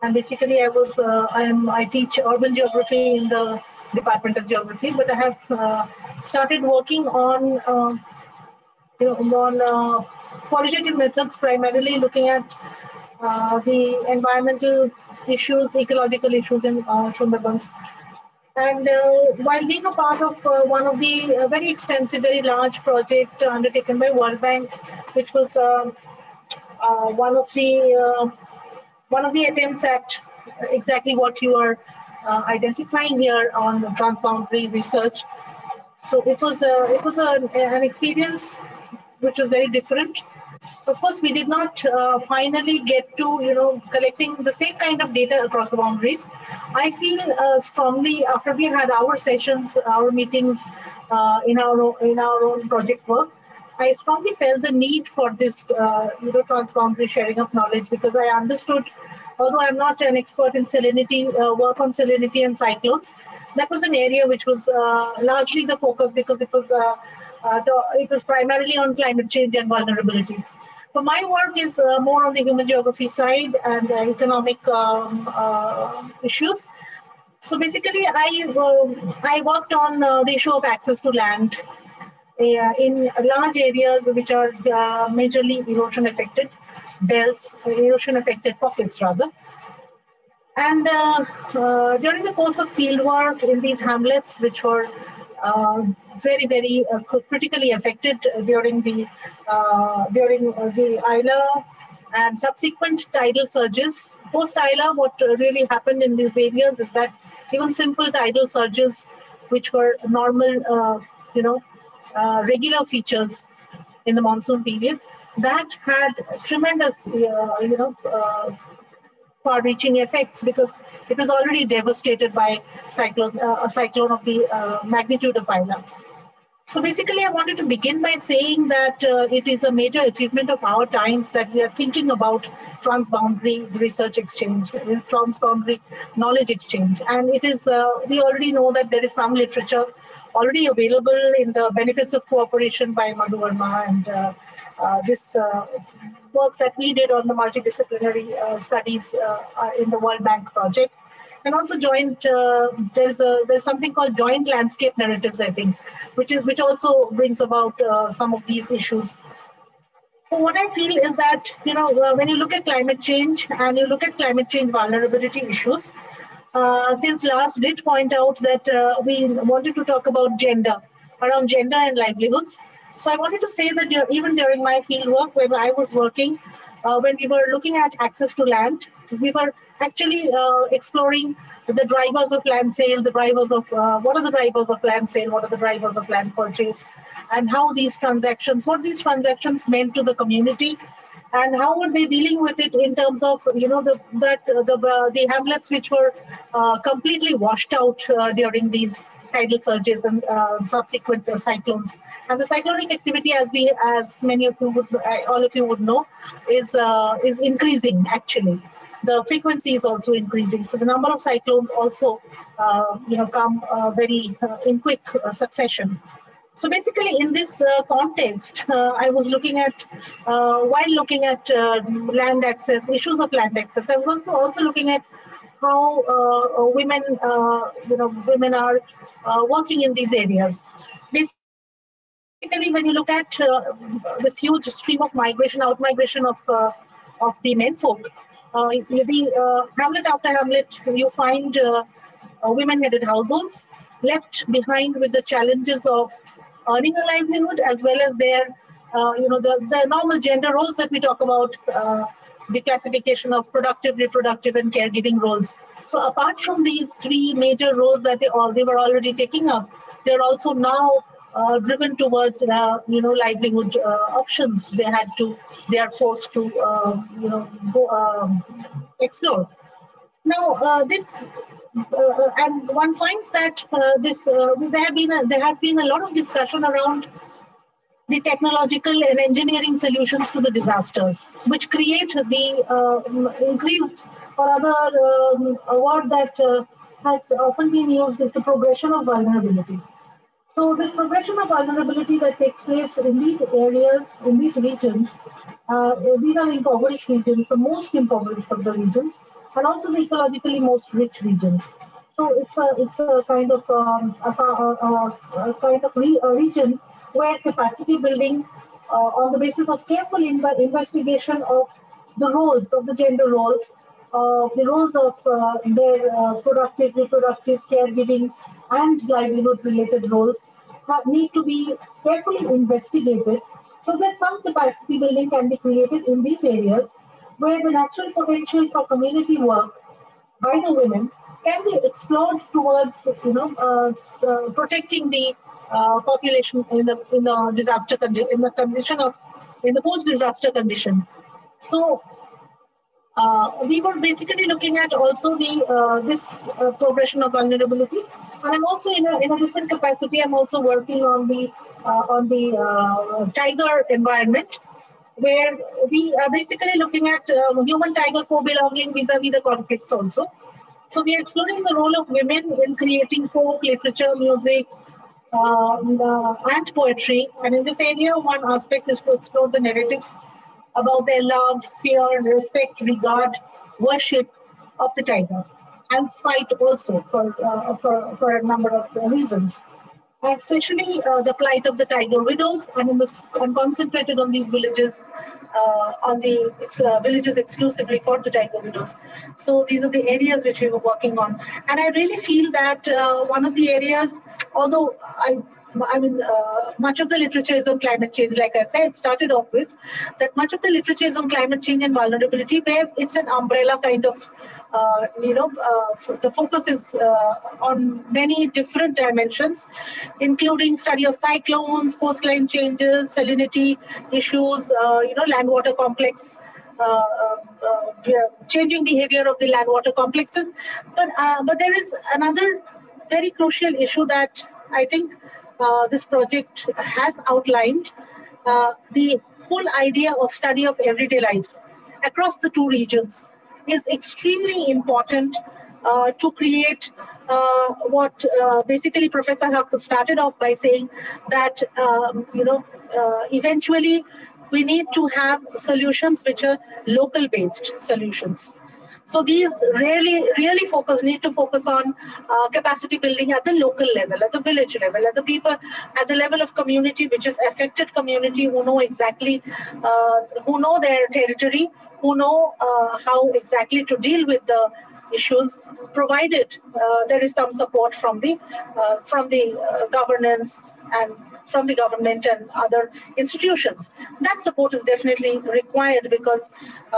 and basically I was uh, I am I teach urban geography in the Department of Geography, but I have uh, started working on. Uh, You know, on uh, qualitative methods, primarily looking at uh, the environmental issues, ecological issues in uh, Sundarbans. And uh, while being a part of uh, one of the uh, very extensive, very large project undertaken by World Bank, which was uh, uh, one of the uh, one of the attempts at exactly what you are uh, identifying here on transboundary research. So it was a, it was a, an experience which was very different. Of course, we did not uh, finally get to, you know, collecting the same kind of data across the boundaries. I feel uh, strongly after we had our sessions, our meetings uh, in our own, in our own project work, I strongly felt the need for this, uh, you know, transboundary sharing of knowledge, because I understood, although I'm not an expert in salinity, uh, work on salinity and cyclones, that was an area which was uh, largely the focus because it was uh, uh, the, it was primarily on climate change and vulnerability. So my work is uh, more on the human geography side and uh, economic um, uh, issues. So basically, I uh, I worked on uh, the issue of access to land uh, in large areas which are uh, majorly erosion affected belts, erosion affected pockets rather. And uh, uh, during the course of field work in these hamlets, which were uh, very, very uh, critically affected during the uh, during the Aila and subsequent tidal surges, post Aila, what really happened in these areas is that even simple tidal surges, which were normal, uh, you know, uh, regular features in the monsoon period, that had tremendous, uh, you know. Uh, far-reaching effects because it was already devastated by cyclone, uh, a cyclone of the uh, magnitude of Aila. So basically, I wanted to begin by saying that uh, it is a major achievement of our times that we are thinking about transboundary research exchange, transboundary knowledge exchange. And it is, uh, we already know that there is some literature already available in the benefits of cooperation by Madhuvarma and uh, uh, this uh, work that we did on the multidisciplinary uh, studies uh, in the World Bank project, and also joint. Uh, there's a there's something called joint landscape narratives, I think, which is which also brings about uh, some of these issues. So what I feel is that you know uh, when you look at climate change and you look at climate change vulnerability issues, uh, since Lars did point out that uh, we wanted to talk about gender, around gender and livelihoods. So I wanted to say that even during my field work, when I was working, uh, when we were looking at access to land, we were actually uh, exploring the drivers of land sale, the drivers of uh, what are the drivers of land sale, what are the drivers of land purchase, and how these transactions, what these transactions meant to the community, and how were they dealing with it in terms of you know the that uh, the uh, the hamlets which were uh, completely washed out uh, during these tidal surges and uh, subsequent uh, cyclones. And the cyclonic activity, as we, as many of you would, all of you would know, is uh, is increasing. Actually, the frequency is also increasing. So the number of cyclones also, uh, you know, come uh, very uh, in quick uh, succession. So basically, in this uh, context, uh, I was looking at, uh, while looking at uh, land access, issues of land access, I was also also looking at how uh, women, uh, you know, women are uh, working in these areas. Basically, when you look at uh, this huge stream of migration, out-migration of uh, of the menfolk, uh, the uh, hamlet after hamlet, you find uh, women-headed households left behind with the challenges of earning a livelihood, as well as their, uh, you know, the, the normal gender roles that we talk about, uh, the classification of productive, reproductive, and caregiving roles. So apart from these three major roles that they, all, they were already taking up, they're also now uh, driven towards, uh, you know, livelihood uh, options they had to, they are forced to, uh, you know, go, um, explore. Now, uh, this, uh, and one finds that uh, this, uh, there, have been a, there has been a lot of discussion around the technological and engineering solutions to the disasters, which create the uh, increased, or other um, a word that uh, has often been used is the progression of vulnerability. So this progression of vulnerability that takes place in these areas, in these regions, uh, these are impoverished regions, the most impoverished of the regions, and also the ecologically most rich regions. So it's a it's a kind of um, a, a, a kind of re a region where capacity building uh, on the basis of careful inv investigation of the roles, of the gender roles, of the roles of uh, their uh, productive, reproductive, caregiving, and livelihood-related roles have, need to be carefully investigated so that some capacity building can be created in these areas where the natural potential for community work by the women can be explored towards, you know, uh, uh, protecting the uh, population in the in the disaster condition, in the condition of in the post-disaster condition. So. Uh, we were basically looking at also the uh, this uh, progression of vulnerability, and I'm also in a in a different capacity. I'm also working on the uh, on the uh, tiger environment, where we are basically looking at uh, human-tiger co-belonging vis-a-vis the conflicts also. So we are exploring the role of women in creating folk literature, music, uh, and poetry. And in this area, one aspect is to explore the narratives about their love, fear, respect, regard, worship of the tiger, and spite also for, uh, for, for a number of reasons, and especially uh, the plight of the tiger widows, and, in this, and concentrated on these villages, uh, on the uh, villages exclusively for the tiger widows. So these are the areas which we were working on. And I really feel that uh, one of the areas, although I I mean, uh, much of the literature is on climate change, like I said, started off with, that much of the literature is on climate change and vulnerability, where it's an umbrella kind of, uh, you know, uh, the focus is uh, on many different dimensions, including study of cyclones, coastline changes, salinity issues, uh, you know, land-water complex, Uh, uh, changing behavior of the land-water complexes. But, uh, but there is another very crucial issue that I think Uh, this project has outlined, uh, the whole idea of study of everyday lives across the two regions is extremely important uh, to create uh, what uh, basically Professor Huq started off by saying that, um, you know, uh, eventually we need to have solutions which are local-based solutions. So these really, really focus, need to focus on uh, capacity building at the local level, at the village level, at the people, at the level of community, which is affected community who know exactly, uh, who know their territory, who know uh, how exactly to deal with the issues, provided uh, there is some support from the, uh, from the uh, governance and from the government and other institutions. That support is definitely required because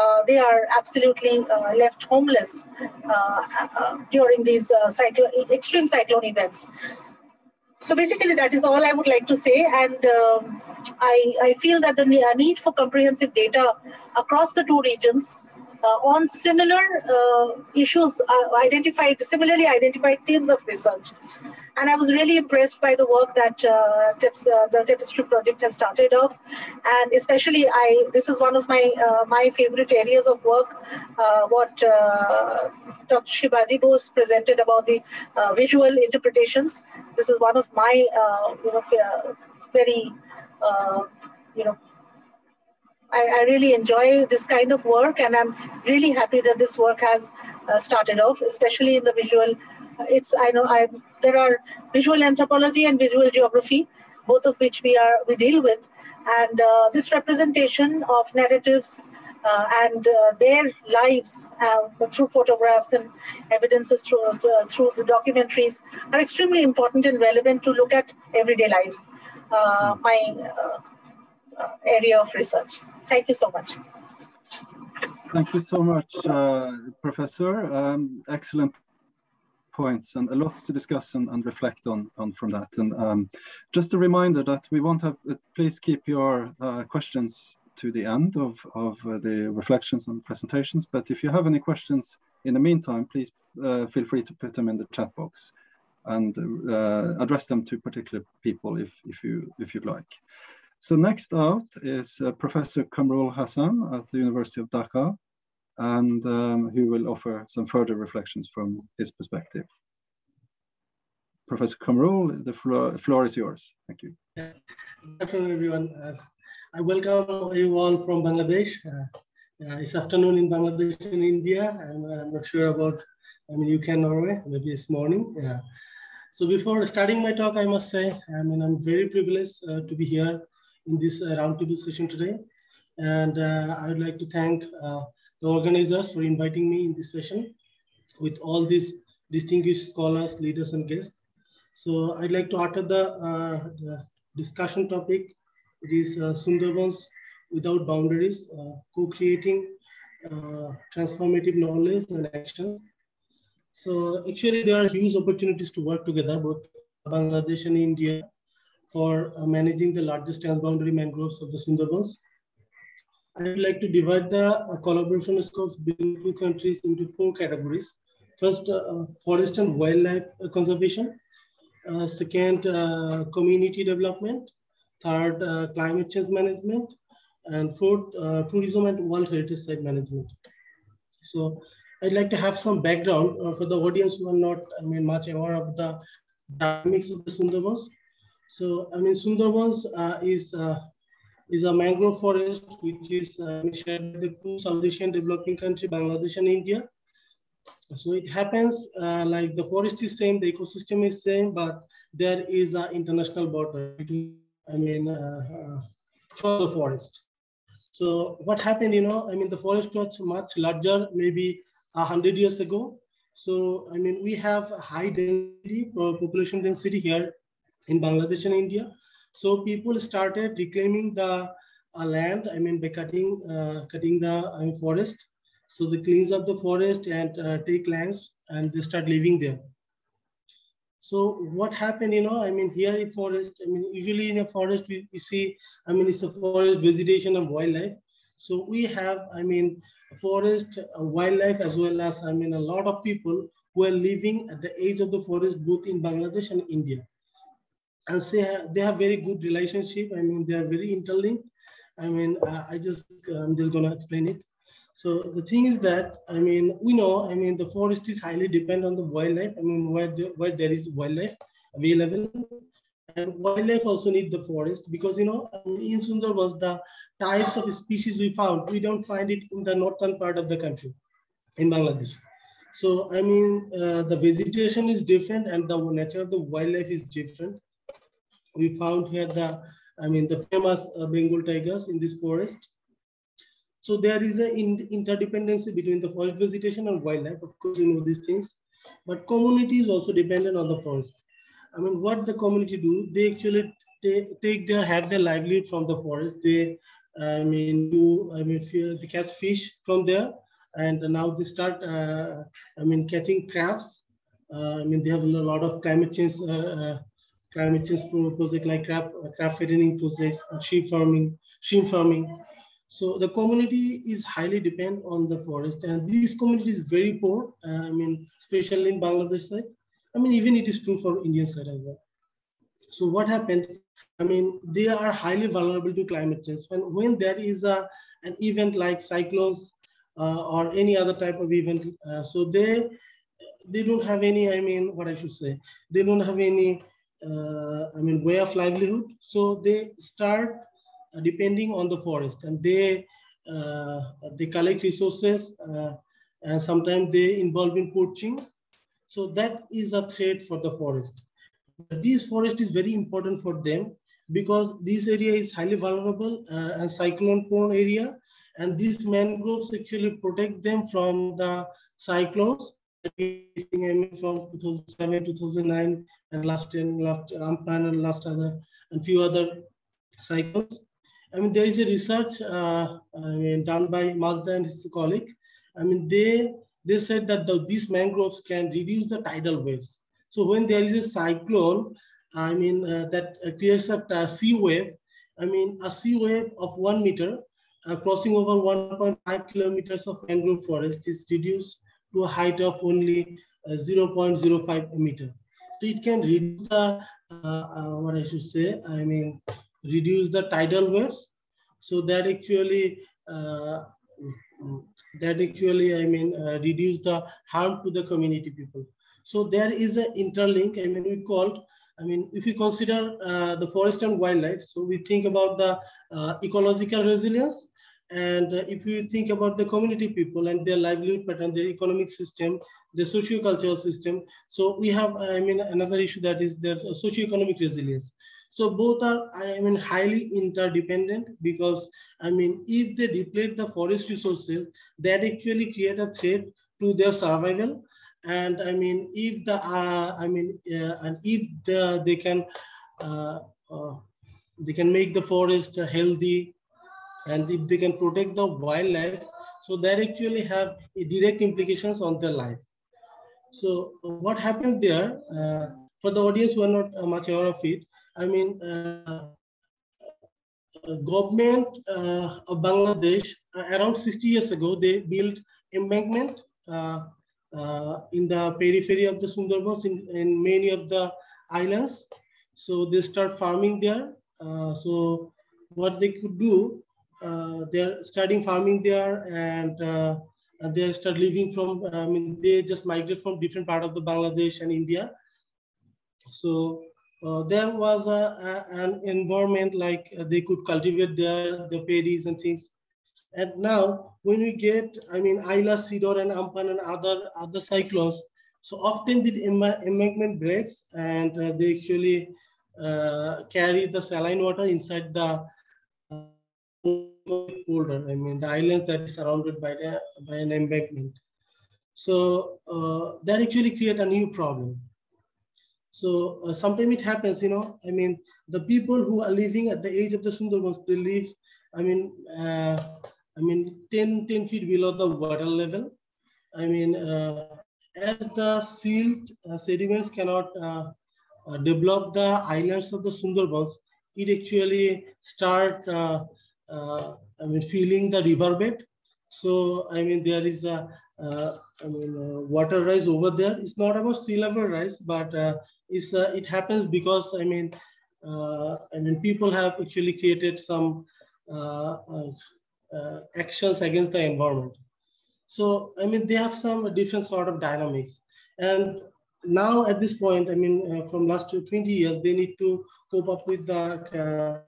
uh, they are absolutely uh, left homeless uh, uh, during these uh, cyclone, extreme cyclone events. So basically that is all I would like to say, and um, I, I feel that the need for comprehensive data across the two regions uh, on similar uh, issues, uh, identified, similarly identified themes of research. And I was really impressed by the work that uh, tips, uh, the Tapestry Project has started off, and especially I. This is one of my uh, my favorite areas of work. Uh, what uh, Doctor Shibaji Bose presented about the uh, visual interpretations. This is one of my uh, you know very uh, you know. I, I really enjoy this kind of work, and I'm really happy that this work has uh, started off, especially in the visual. It's I know I there are visual anthropology and visual geography, both of which we are we deal with, and uh, this representation of narratives uh, and uh, their lives uh, through photographs and evidences through uh, through the documentaries are extremely important and relevant to look at everyday lives. uh, my uh, area of research. Thank you so much. Thank you so much, uh, Professor. Um, excellent points and a lot to discuss and, and reflect on, on from that. And um, just a reminder that we won't have, uh, please keep your uh, questions to the end of, of uh, the reflections and presentations. But if you have any questions in the meantime, please uh, feel free to put them in the chat box and uh, address them to particular people if, if, you, if you'd like. So next out is uh, Professor Kamrul Hassan at the University of Dhaka, and um, who will offer some further reflections from his perspective. Professor Kamrul, the floor, floor is yours. Thank you. Yeah. Good afternoon, everyone. Uh, I welcome you all from Bangladesh. Uh, uh, it's afternoon in Bangladesh and India, and I'm not sure about, I mean, U K and Norway, maybe it's morning. Yeah. So before starting my talk, I must say, I mean, I'm very privileged uh, to be here in this uh, roundtable session today. And uh, I would like to thank uh, the organizers for inviting me in this session with all these distinguished scholars, leaders, and guests. So I'd like to utter the, uh, the discussion topic. It is uh, Sundarbans Without Boundaries, uh, co-creating uh, transformative knowledge and action. So actually there are huge opportunities to work together, both Bangladesh and India, for uh, managing the largest transboundary mangroves of the Sundarbans. I would like to divide the uh, collaboration scopes between two countries into four categories. First, uh, forest and wildlife conservation. Uh, second, uh, community development. Third, uh, climate change management. And fourth, uh, tourism and World Heritage Site management. So I'd like to have some background uh, for the audience who are not, I mean, much aware of the dynamics of the Sundarbans. So, I mean, Sundarbans uh, is uh, is a mangrove forest which is uh, shared by the two South Asian developing countries, Bangladesh and India. So it happens uh, like the forest is same, the ecosystem is same, but there is an international border between, I mean, uh, uh, for the forest. So what happened, you know, I mean, the forest was much larger, maybe one hundred years ago. So, I mean, we have high density, uh, population density here in Bangladesh and India. So people started reclaiming the uh, land, I mean, by cutting, uh, cutting the I mean, forest. So they cleans up the forest and uh, take lands and they start living there. So what happened, you know, I mean, here in forest, I mean, usually in a forest, we, we see, I mean, it's a forest vegetation and wildlife. So we have, I mean, forest, uh, wildlife, as well as, I mean, a lot of people who are living at the edge of the forest, both in Bangladesh and India. And say they have very good relationship. I mean, they are very interlinked. I mean, I just, I'm just gonna explain it. So the thing is that, I mean, we know, I mean, the forest is highly dependent on the wildlife. I mean, where, the, where there is wildlife available. And wildlife also need the forest because, you know, in Sundarbans, the types of species we found, we don't find it in the northern part of the country, in Bangladesh. So, I mean, uh, the vegetation is different and the nature of the wildlife is different. We found here the, I mean, the famous uh, Bengal tigers in this forest. So there is an in interdependency between the forest vegetation and wildlife. Of course, you know these things, but community is also dependent on the forest. I mean, what the community do, they actually take their, have their livelihood from the forest. They, I mean, do, I mean, they catch fish from there. And now they start, uh, I mean, catching crabs. Uh, I mean, they have a lot of climate change uh, uh, climate change project like crab, crab fattening projects, shrimp farming, shrimp farming. So the community is highly dependent on the forest, and this community is very poor. Uh, I mean, especially in Bangladesh side. I mean, even it is true for Indian side as well. So what happened? I mean, they are highly vulnerable to climate change. When when there is a an event like cyclones uh, or any other type of event, uh, so they they don't have any. I mean, what I should say? They don't have any. Uh, I mean, way of livelihood. So they start uh, depending on the forest, and they uh, they collect resources, uh, and sometimes they involve in poaching. So that is a threat for the forest. But this forest is very important for them because this area is highly vulnerable uh, and cyclone-prone area, and these mangroves actually protect them from the cyclones. I mean, from two thousand seven, two thousand nine, and last ten, last Amphan, and last other and few other cyclones. I mean, there is a research uh, I mean, done by Mazda and his colleague. I mean, they, they said that the, these mangroves can reduce the tidal waves. So when there is a cyclone, I mean, uh, that creates a, a sea wave, I mean, a sea wave of one meter, uh, crossing over one point five kilometers of mangrove forest is reduced to a height of only uh, zero point zero five meter. So it can reduce the, uh, uh, what I should say, I mean, reduce the tidal waves. So that actually, uh, that actually, I mean, uh, reduce the harm to the community people. So there is an interlink, I mean, we called, I mean, if you consider uh, the forest and wildlife, so we think about the uh, ecological resilience, and uh, if you think about the community people and their livelihood pattern, their economic system, the socio-cultural system. So we have, I mean, another issue that is their socio-economic resilience. So both are, I mean, highly interdependent, because, I mean, if they deplete the forest resources, that actually create a threat to their survival. And I mean, if the, uh, I mean, uh, and if the, they can, uh, uh, they can make the forest healthy, and if they can protect the wildlife, so that actually have a direct implications on their life. So what happened there, uh, for the audience who are not uh, much aware of it, I mean, uh, uh, government uh, of Bangladesh, uh, around sixty years ago, they built embankment uh, uh, in the periphery of the Sundarbans in, in many of the islands. So they start farming there. Uh, so what they could do, uh, they're starting farming there, and uh, they start living from, I mean, they just migrate from different parts of the Bangladesh and India. So uh, there was a, a, an environment like uh, they could cultivate their the paddies and things. And now when we get, I mean, Aila, Sidor and Amphan and other, other cyclones, so often the embankment breaks, and uh, they actually uh, carry the saline water inside the polder, I mean, the islands that is surrounded by, the, by an embankment. So uh, that actually creates a new problem. So uh, sometimes it happens, you know, I mean, the people who are living at the edge of the Sundarbans, they live, I mean, uh, I mean, ten feet below the water level. I mean, uh, as the silt uh, sediments cannot uh, uh, develop the islands of the Sundarbans, it actually start, uh, uh, I mean, filling the riverbed. So, I mean, there is a, uh, I mean, uh, water rise over there. It's not about sea level rise, but uh, it's, uh, it happens because, I mean, uh, I mean, people have actually created some uh, uh, actions against the environment. So, I mean, they have some different sort of dynamics. And now at this point, I mean, uh, from last twenty years, they need to cope up with the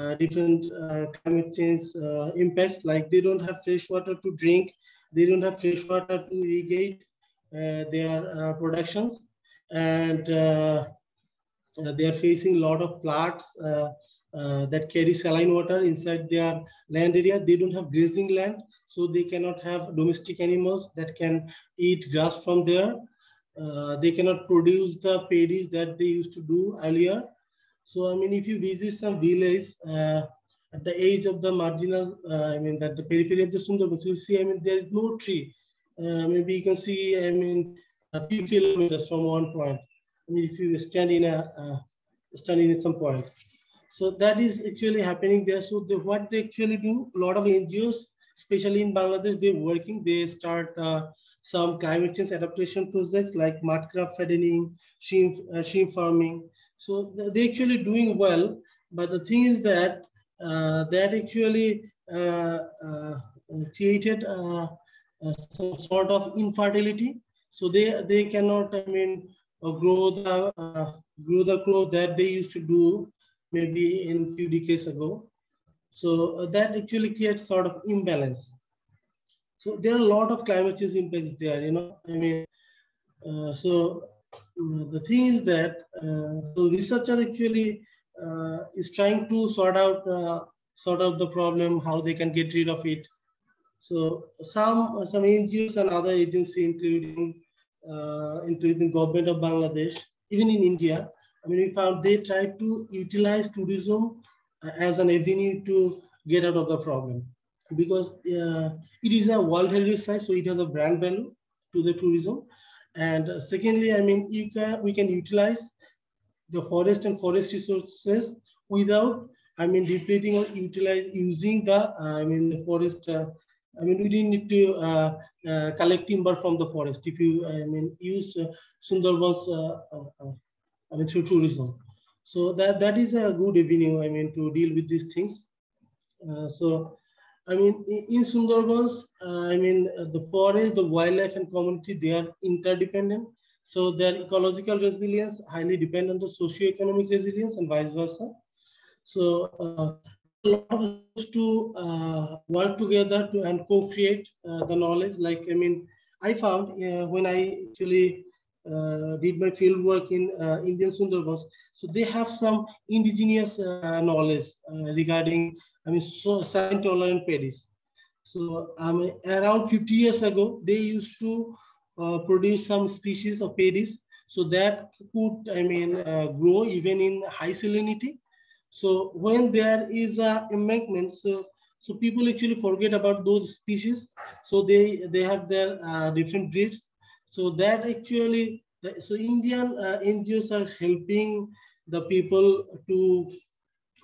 uh, uh, different uh, climate change uh, impacts, like they don't have fresh water to drink, they don't have fresh water to irrigate uh, their uh, productions, and uh, they are facing a lot of floods uh, uh, that carry saline water inside their land area. They don't have grazing land, so they cannot have domestic animals that can eat grass from there. Uh, they cannot produce the paddies that they used to do earlier. So, I mean, if you visit some villages uh, at the edge of the marginal, uh, I mean, that the periphery of the Sundarbans, you see, I mean, there's no tree. Uh, maybe you can see, I mean, a few kilometers from one point. I mean, if you stand in a, uh, stand in at some point. So that is actually happening there. So the, what they actually do, a lot of N G Os, especially in Bangladesh, they're working, they start uh, some climate change adaptation projects like mudcrab fattening, shrimp, uh, shrimp farming. So they're actually doing well, but the thing is that uh, that actually uh, uh, created uh, uh, some sort of infertility. So they, they cannot, I mean, uh, grow the uh, grow the crops that they used to do maybe in few decades ago. So uh, that actually creates sort of imbalance. So there are a lot of climate change impacts there, you know, I mean, uh, so the thing is that uh, the researcher actually uh, is trying to sort out, uh, sort out the problem, how they can get rid of it. So some, some N G Os and other agencies, including, uh, including government of Bangladesh, even in India, I mean, we found they tried to utilize tourism as an avenue to get out of the problem, because uh, it is a World Heritage Site, so it has a brand value to the tourism. And uh, secondly, I mean, you can, we can utilize the forest and forest resources without, I mean, depleting or utilize using the, uh, I mean, the forest. Uh, I mean, we didn't need to uh, uh, collect timber from the forest. If you, I mean, use uh, Sundarbans, uh, uh, I mean, through tourism. So that, that is a good avenue, I mean, to deal with these things. Uh, so, I mean, in Sundarbans, uh, I mean, uh, the forest, the wildlife and community, they are interdependent. So their ecological resilience highly dependent on socioeconomic resilience and vice versa. So uh, a lot of us to uh, work together to and co-create uh, the knowledge. Like, I mean, I found uh, when I actually uh, did my field work in uh, Indian Sundarbans, so they have some indigenous uh, knowledge uh, regarding, I mean, so sun tolerant paddies. So um, around fifty years ago, they used to uh, produce some species of paddies. So that could, I mean, uh, grow even in high salinity. So when there is a embankment, so, so people actually forget about those species. So they, they have their uh, different breeds. So that actually, so Indian uh, N G Os are helping the people to,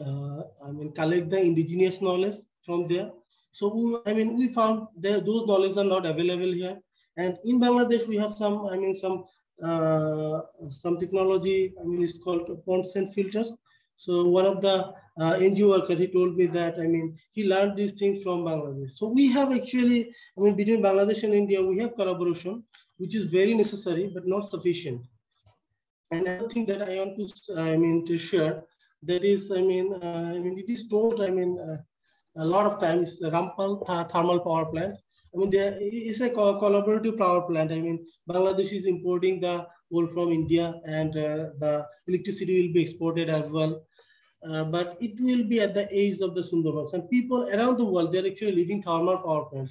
uh, I mean, collect the indigenous knowledge from there. So, we, I mean, we found that those knowledge are not available here. And in Bangladesh, we have some, I mean, some, uh, some technology, I mean, it's called ponds and filters. So one of the uh, N G O worker, he told me that, I mean, he learned these things from Bangladesh. So we have actually, I mean, between Bangladesh and India, we have collaboration, which is very necessary, but not sufficient. And another thing that I want to, I mean, to share, that is, I mean, uh, I mean, it is told, I mean, uh, a lot of times, the Rampal th thermal power plant. I mean, there is a co collaborative power plant. I mean, Bangladesh is importing the coal from India, and uh, the electricity will be exported as well. Uh, but it will be at the age of the Sundarbans. And people around the world, they're actually living thermal power plant,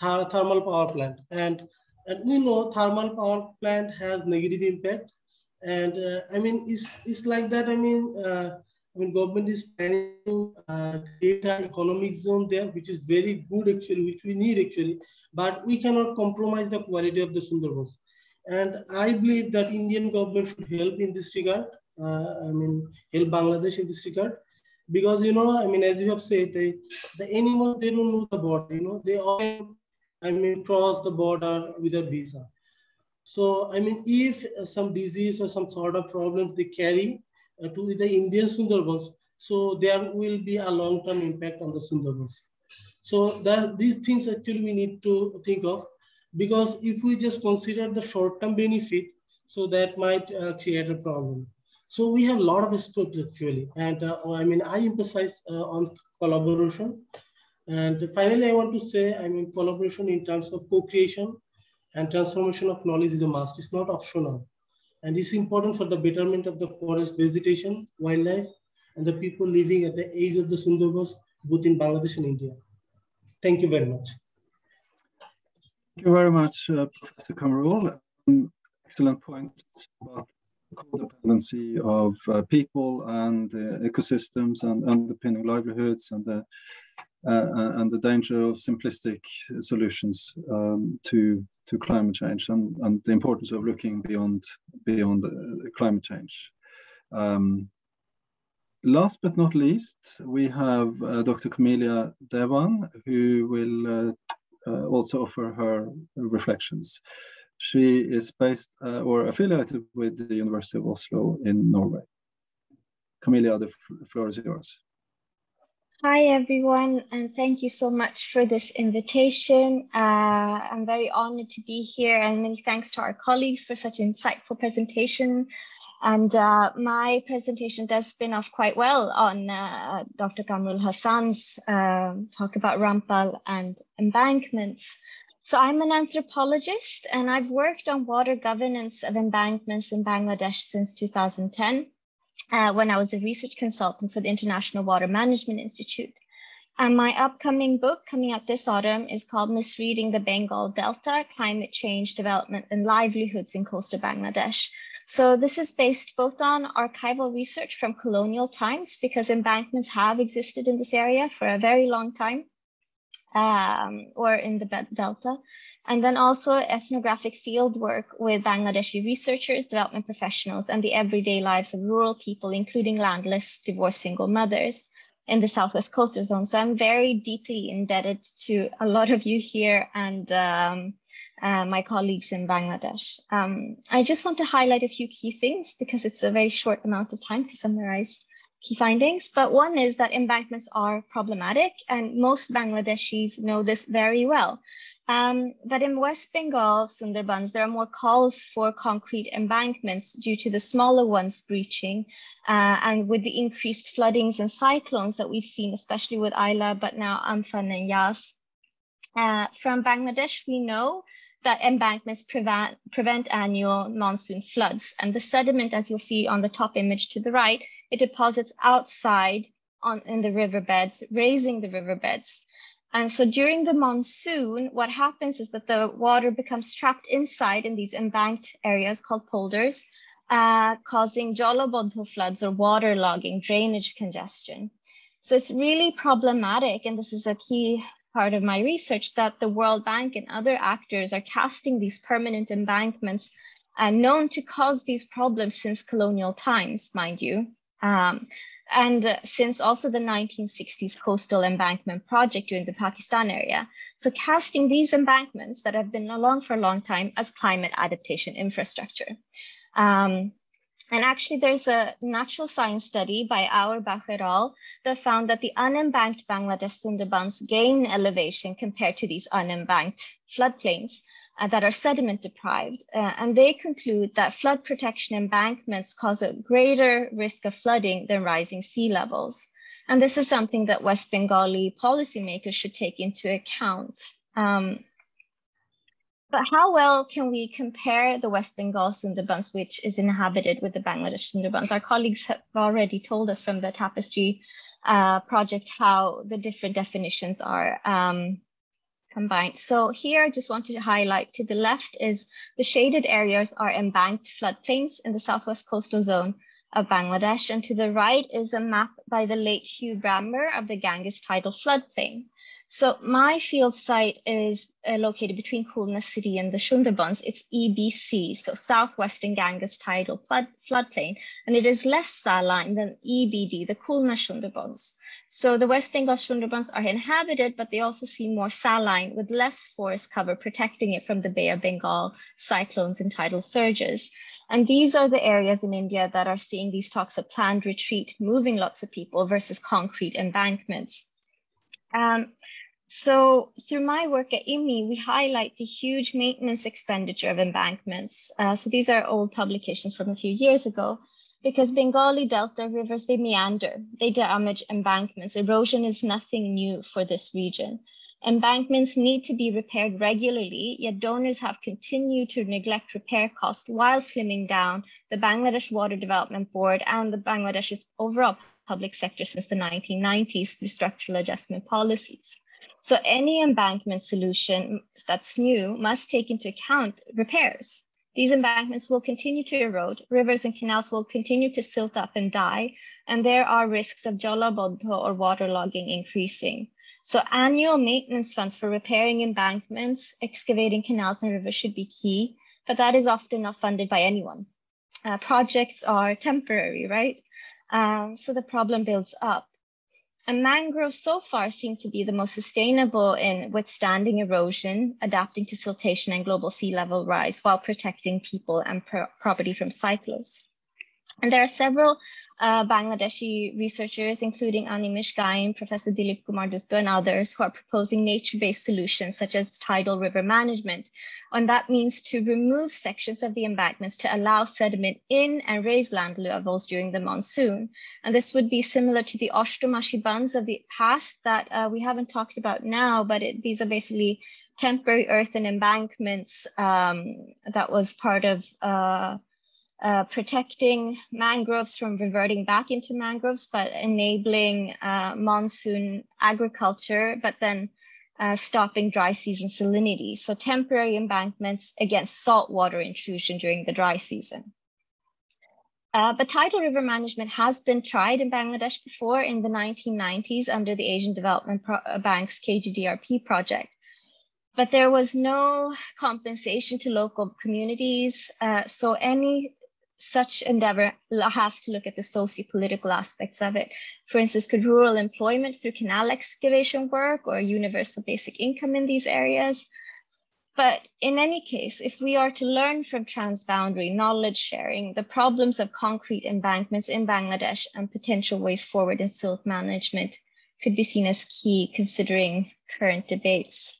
th thermal power plant. And, and we know thermal power plant has negative impact. And uh, I mean, it's, it's like that. I mean, uh, I mean, government is planning to uh, create an economic zone there, which is very good actually, which we need actually, but we cannot compromise the quality of the Sundarbans. And I believe that Indian government should help in this regard. Uh, I mean, help Bangladesh in this regard, because, you know, I mean, as you have said, they, the animals, they don't know the border, you know, they all, I mean, cross the border without visa. So, I mean, if some disease or some sort of problems they carry uh, to the Indian Sundarbans, so there will be a long-term impact on the Sundarbans. So that, these things actually we need to think of, because if we just consider the short-term benefit, so that might uh, create a problem. So we have a lot of scopes actually. And uh, I mean, I emphasize uh, on collaboration. And finally, I want to say, I mean, collaboration in terms of co-creation and transformation of knowledge is a must. It's not optional. And it's important for the betterment of the forest vegetation, wildlife, and the people living at the edge of the Sundarbans, both in Bangladesh and India. Thank you very much. Thank you very much, uh, Professor Kamrul. Um, excellent point about the codependency of uh, people and uh, ecosystems and underpinning livelihoods, and the uh, and the danger of simplistic solutions um, to to climate change, and, and the importance of looking beyond beyond uh, climate change. Um, Last but not least, we have uh, Doctor Camelia Dewan, who will uh, uh, also offer her reflections. She is based uh, or affiliated with the University of Oslo in Norway. Camelia, the floor is yours. Hi, everyone, and thank you so much for this invitation. Uh, I'm very honored to be here, and many thanks to our colleagues for such an insightful presentation. And uh, my presentation does spin off quite well on uh, Doctor Kamrul Hassan's uh, talk about rampal and embankments. So I'm an anthropologist, and I've worked on water governance of embankments in Bangladesh since two thousand ten, uh, when I was a research consultant for the International Water Management Institute. And my upcoming book coming out this autumn is called Misreading the Bengal Delta, Climate Change, Development and Livelihoods in Coastal Bangladesh. So this is based both on archival research from colonial times, because embankments have existed in this area for a very long time, um, or in the Delta. And then also ethnographic field work with Bangladeshi researchers, development professionals, and the everyday lives of rural people, including landless, divorced single mothers in the Southwest Coastal Zone. So I'm very deeply indebted to a lot of you here and um, uh, my colleagues in Bangladesh. Um, I just want to highlight a few key things because it's a very short amount of time to summarize key findings. But one is that embankments are problematic, and most Bangladeshis know this very well. Um, but in West Bengal, Sundarbans, there are more calls for concrete embankments due to the smaller ones breaching, uh, and with the increased floodings and cyclones that we've seen, especially with Aila, but now Amphan and Yash. Uh, from Bangladesh, we know that embankments prevent, prevent annual monsoon floods. And the sediment, as you'll see on the top image to the right, it deposits outside on, in the riverbeds, raising the riverbeds. And so during the monsoon, what happens is that the water becomes trapped inside in these embanked areas called polders, uh, causing jolobodho floods or water logging, drainage congestion. So it's really problematic, and this is a key part of my research, that the World Bank and other actors are casting these permanent embankments uh, known to cause these problems since colonial times, mind you. Um, and uh, since also the nineteen sixties coastal embankment project during the Pakistan area. So casting these embankments that have been along for a long time as climate adaptation infrastructure. Um, and actually there's a natural science study by Auerbach et al. That found that the unembanked Bangladesh Sundarbans gain elevation compared to these unembanked floodplains Uh, that are sediment deprived. Uh, and they conclude that flood protection embankments cause a greater risk of flooding than rising sea levels. And this is something that West Bengali policymakers should take into account. Um, but how well can we compare the West Bengal Sundarbans, which is inhabited, with the Bangladesh Sundarbans? Our colleagues have already told us from the Tapestry uh, project how the different definitions are Um, combined. So here I just wanted to highlight to the left is the shaded areas are embanked floodplains in the Southwest Coastal Zone of Bangladesh, and to the right is a map by the late Hugh Brammer of the Ganges tidal floodplain. So my field site is uh, located between Khulna City and the Sundarbans. It's E B C, so Southwestern Ganges tidal flood, floodplain, and it is less saline than E B D, the Khulna Sundarbans. So the West Bengal Sundarbans are inhabited, but they also seem more saline with less forest cover protecting it from the Bay of Bengal cyclones and tidal surges. And these are the areas in India that are seeing these talks of planned retreat, moving lots of people versus concrete embankments. Um, So through my work at I M I, we highlight the huge maintenance expenditure of embankments. Uh, so these are old publications from a few years ago, because Bengali Delta rivers, they meander, they damage embankments. Erosion is nothing new for this region. Embankments need to be repaired regularly, yet donors have continued to neglect repair costs while slimming down the Bangladesh Water Development Board and the Bangladesh's overall public sector since the nineteen nineties through structural adjustment policies. So any embankment solution that's new must take into account repairs. These embankments will continue to erode, rivers and canals will continue to silt up and die, and there are risks of jolobodho or water logging increasing. So annual maintenance funds for repairing embankments, excavating canals and rivers should be key, but that is often not funded by anyone. Uh, projects are temporary, right? Um, so the problem builds up. And mangroves so far seem to be the most sustainable in withstanding erosion, adapting to siltation and global sea level rise while protecting people and pro property from cyclones. And there are several uh, Bangladeshi researchers, including Animesh Gain, Professor Dilip Kumar Dutta, and others, who are proposing nature-based solutions such as tidal river management. And that means to remove sections of the embankments to allow sediment in and raise land levels during the monsoon. And this would be similar to the Ashtamashi bandhs of the past that uh, we haven't talked about now, but it, these are basically temporary earthen embankments um, that was part of Uh, uh, protecting mangroves from reverting back into mangroves, but enabling uh, monsoon agriculture, but then uh, stopping dry season salinity. So temporary embankments against saltwater intrusion during the dry season. Uh, but tidal river management has been tried in Bangladesh before in the nineteen nineties under the Asian Development Pro Bank's K G D R P project. But there was no compensation to local communities. Uh, so any such endeavor has to look at the socio-political aspects of it. For instance, could rural employment through canal excavation work or universal basic income in these areas? But in any case, if we are to learn from transboundary knowledge sharing, the problems of concrete embankments in Bangladesh and potential ways forward in silt management could be seen as key considering current debates.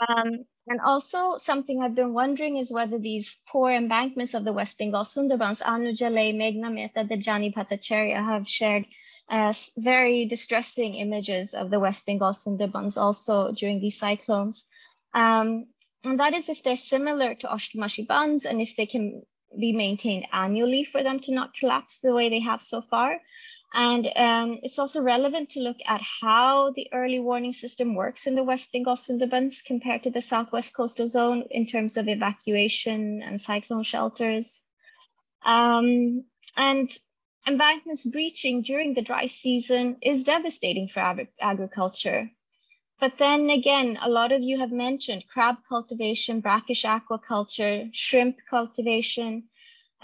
Um, and also something I've been wondering is whether these poor embankments of the West Bengal Sundarbans, Anuja Leh, Meghna Mehta, Debjani Bhattacharya have shared Uh, very distressing images of the West Bengal Sundarbans also during these cyclones. Um, and that is if they're similar to Ashtamashi bandhs and if they can be maintained annually for them to not collapse the way they have so far. And um, it's also relevant to look at how the early warning system works in the West Bengal Sundarbans compared to the Southwest Coastal Zone in terms of evacuation and cyclone shelters. Um, and Embankments breaching during the dry season is devastating for ag agriculture. But then again, a lot of you have mentioned crab cultivation, brackish aquaculture, shrimp cultivation.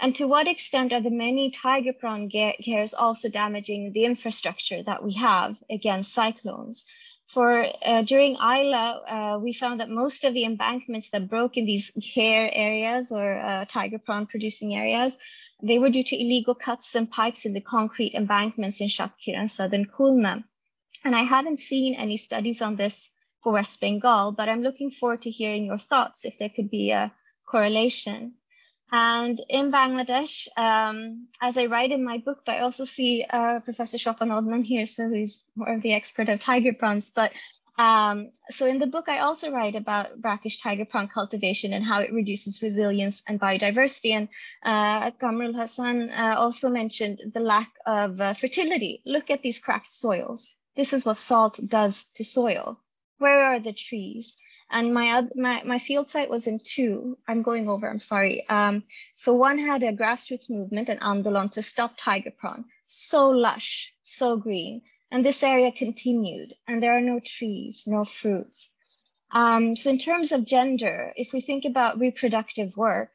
And to what extent are the many tiger prawn cares also damaging the infrastructure that we have against cyclones? For uh, during Aila, uh, we found that most of the embankments that broke in these care areas or uh, tiger prawn producing areas, they were due to illegal cuts and pipes in the concrete embankments in Shatkir and southern Khulna. And I haven't seen any studies on this for West Bengal, but I'm looking forward to hearing your thoughts if there could be a correlation. And in Bangladesh, um, as I write in my book, but I also see uh, Professor Shopan Odman here, so he's more of the expert of tiger prawns. But um, so in the book, I also write about brackish tiger prawn cultivation and how it reduces resilience and biodiversity. And uh, Kamrul Hassan uh, also mentioned the lack of uh, fertility. Look at these cracked soils. This is what salt does to soil. Where are the trees? And my, my, my field site was in two. I'm going over, I'm sorry. Um, so one had a grassroots movement, an Andolon, to stop tiger prawn. So lush, so green. And this area continued. And there are no trees, no fruits. Um, so in terms of gender, if we think about reproductive work,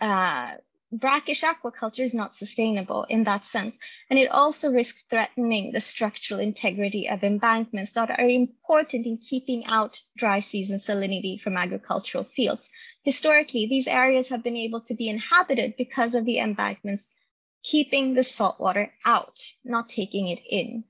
uh, brackish aquaculture is not sustainable in that sense. And it also risks threatening the structural integrity of embankments that are important in keeping out dry season salinity from agricultural fields. Historically, these areas have been able to be inhabited because of the embankments keeping the saltwater out, not taking it in.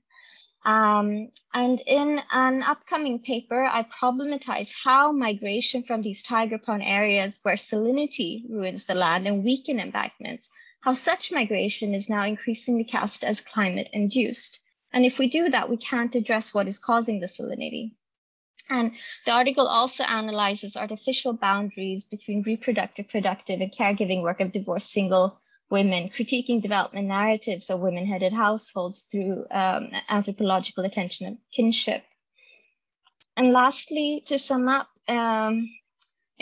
Um, and in an upcoming paper, I problematize how migration from these tiger prawn areas where salinity ruins the land and weaken embankments, how such migration is now increasingly cast as climate induced. And if we do that, we can't address what is causing the salinity. And the article also analyzes artificial boundaries between reproductive, productive, and caregiving work of divorced single women, critiquing development narratives of women-headed households through um, anthropological attention of kinship. And lastly, to sum up, um,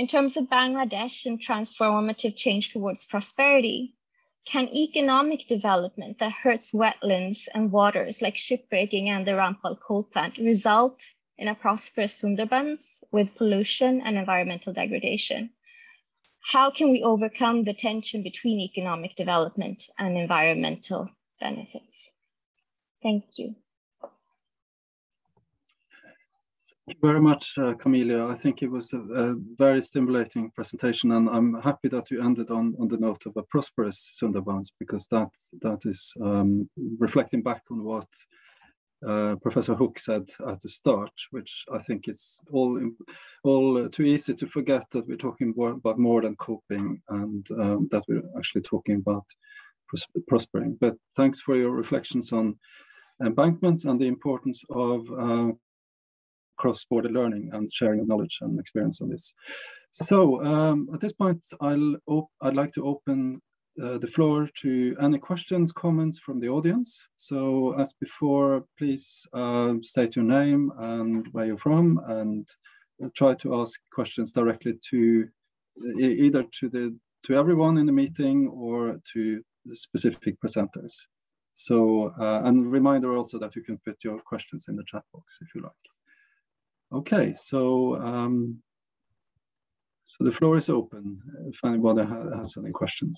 in terms of Bangladesh and transformative change towards prosperity, can economic development that hurts wetlands and waters like shipbreaking and the Rampal coal plant result in a prosperous Sundarbans with pollution and environmental degradation? How can we overcome the tension between economic development and environmental benefits? Thank you. Thank you very much, uh, Camelia. I think it was a, a very stimulating presentation, and I'm happy that you ended on, on the note of a prosperous Sundarbans, because that, that is um, reflecting back on what Uh, Professor Huq said at the start, which I think it's all all too easy to forget that we're talking more about more than coping, and um, that we're actually talking about pros prospering. But thanks for your reflections on embankments and the importance of uh, cross-border learning and sharing of knowledge and experience on this. So um, at this point, I'll op I'd like to open uh, the floor to any questions, comments from the audience. So as before, please uh, state your name and where you're from, and try to ask questions directly to e either to the to everyone in the meeting or to the specific presenters. So, uh, and reminder also that you can put your questions in the chat box if you like. Okay, so um, so the floor is open if anybody has any questions.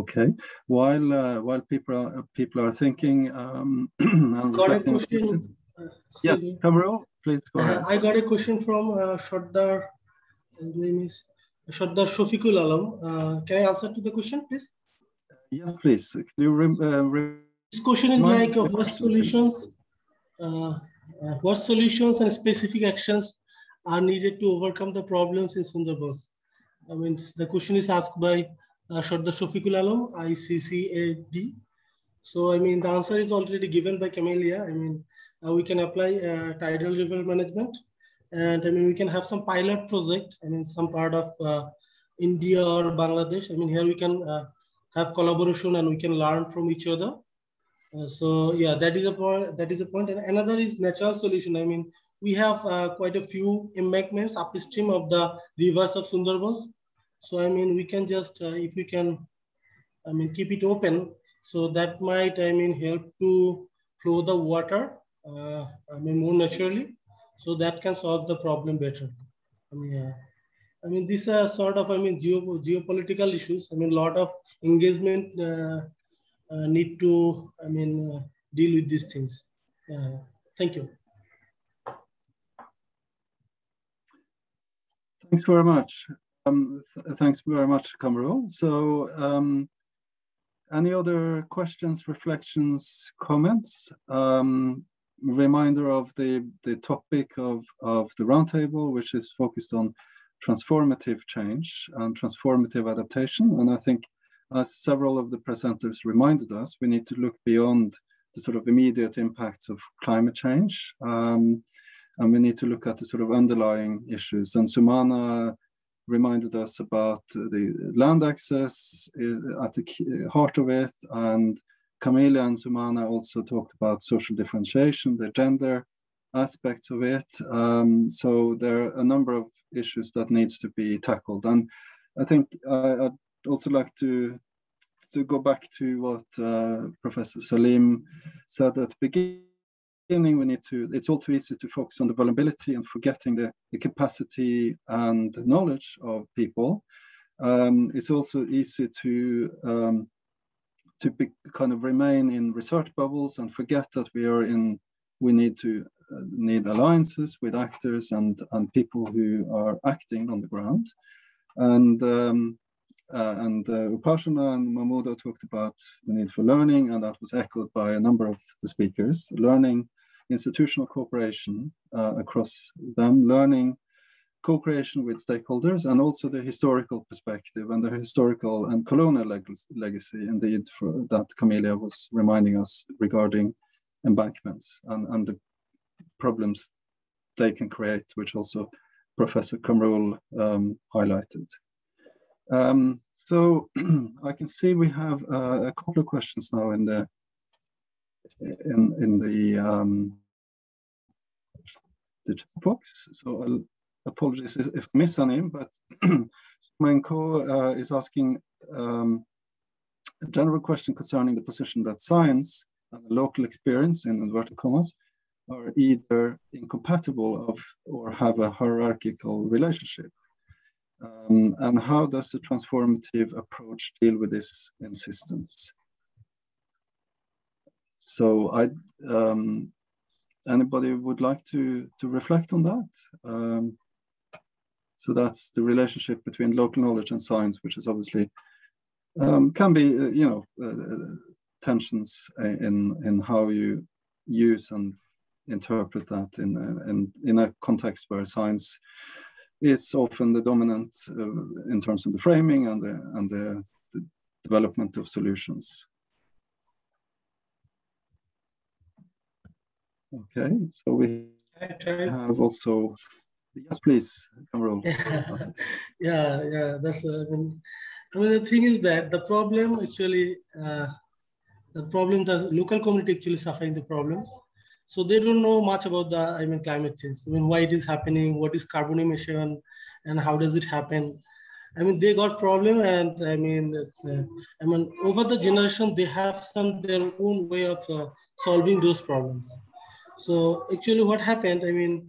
Okay, while uh, while people are, people are thinking, um, got a question. Uh, yes, Kamrul, please go ahead. I got a question from uh, Shaddar. His name is Shaddar Shofikul Alam. Uh, can I answer to the question, please? Yes, please. Can you rem uh, rem this question is like uh, what solutions, uh, uh, what solutions and specific actions are needed to overcome the problems in Sundarbans? I mean, the question is asked by uh, Shaddar Shofikul Alam, I C C A D. So, I mean, the answer is already given by Camelia. I mean, uh, we can apply uh, tidal river management. And I mean, we can have some pilot project. I mean, some part of uh, India or Bangladesh. I mean, here we can uh, have collaboration and we can learn from each other. Uh, so yeah, that is a point. That is a point. And another is natural solution. I mean, we have uh, quite a few embankments upstream of the rivers of Sundarbans. So I mean, we can just uh, if we can, I mean, keep it open. So that might I mean help to flow the water. Uh, I mean, more naturally. So that can solve the problem better. I mean, yeah. I mean, these are sort of, I mean, geo geopolitical issues. I mean, a lot of engagement uh, uh, need to, I mean, uh, deal with these things. Uh, thank you. Thanks very much. Um, th thanks very much, Kamrul. So um, any other questions, reflections, comments? Um, Reminder of the, the topic of, of the roundtable, which is focused on transformative change and transformative adaptation. And I think, as several of the presenters reminded us, we need to look beyond the sort of immediate impacts of climate change. Um, and we need to look at the sort of underlying issues. And Sumana reminded us about the land access at the heart of it, and Camelia and Sumana also talked about social differentiation, the gender aspects of it. Um, so there are a number of issues that needs to be tackled. And I think I, I'd also like to, to go back to what uh, Professor Salim said at the beginning. We need to, it's all too easy to focus on the vulnerability and forgetting the, the capacity and knowledge of people. Um, it's also easy to um, to be, kind of remain in research bubbles and forget that we are in, we need to uh, need alliances with actors and, and people who are acting on the ground. And, um, uh, and uh, Upasana and Mahmuda talked about the need for learning, and that was echoed by a number of the speakers. Learning, institutional cooperation uh, across them, learning, co-creation with stakeholders, and also the historical perspective and the historical and colonial leg legacy, indeed, for, that Camelia was reminding us regarding embankments and, and the problems they can create, which also Professor Kamrul um, highlighted. Um, so I can see we have uh, a couple of questions now in the in in the um, the chat box. So I'll. Apologies if I miss any, but Menko uh, is asking um, a general question concerning the position that science and local experience, in inverted commas, are either incompatible of or have a hierarchical relationship. Um, and how does the transformative approach deal with this insistence? So I, um, anybody would like to, to reflect on that? Um, So that's the relationship between local knowledge and science, which is obviously um, can be, uh, you know, uh, tensions in in how you use and interpret that in in in a context where science is often the dominant uh, in terms of the framing and the and the, the development of solutions. Okay, so we have also, yes, please, Kamrul. Yeah, yeah, yeah, that's, uh, I mean, I mean, the thing is that the problem actually, uh, the problem, the local community actually suffering the problem. So they don't know much about the, I mean, climate change. I mean, why it is happening, what is carbon emission, and how does it happen? I mean, they got problem, and I mean, uh, I mean, over the generation, they have some their own way of uh, solving those problems. So actually what happened, I mean,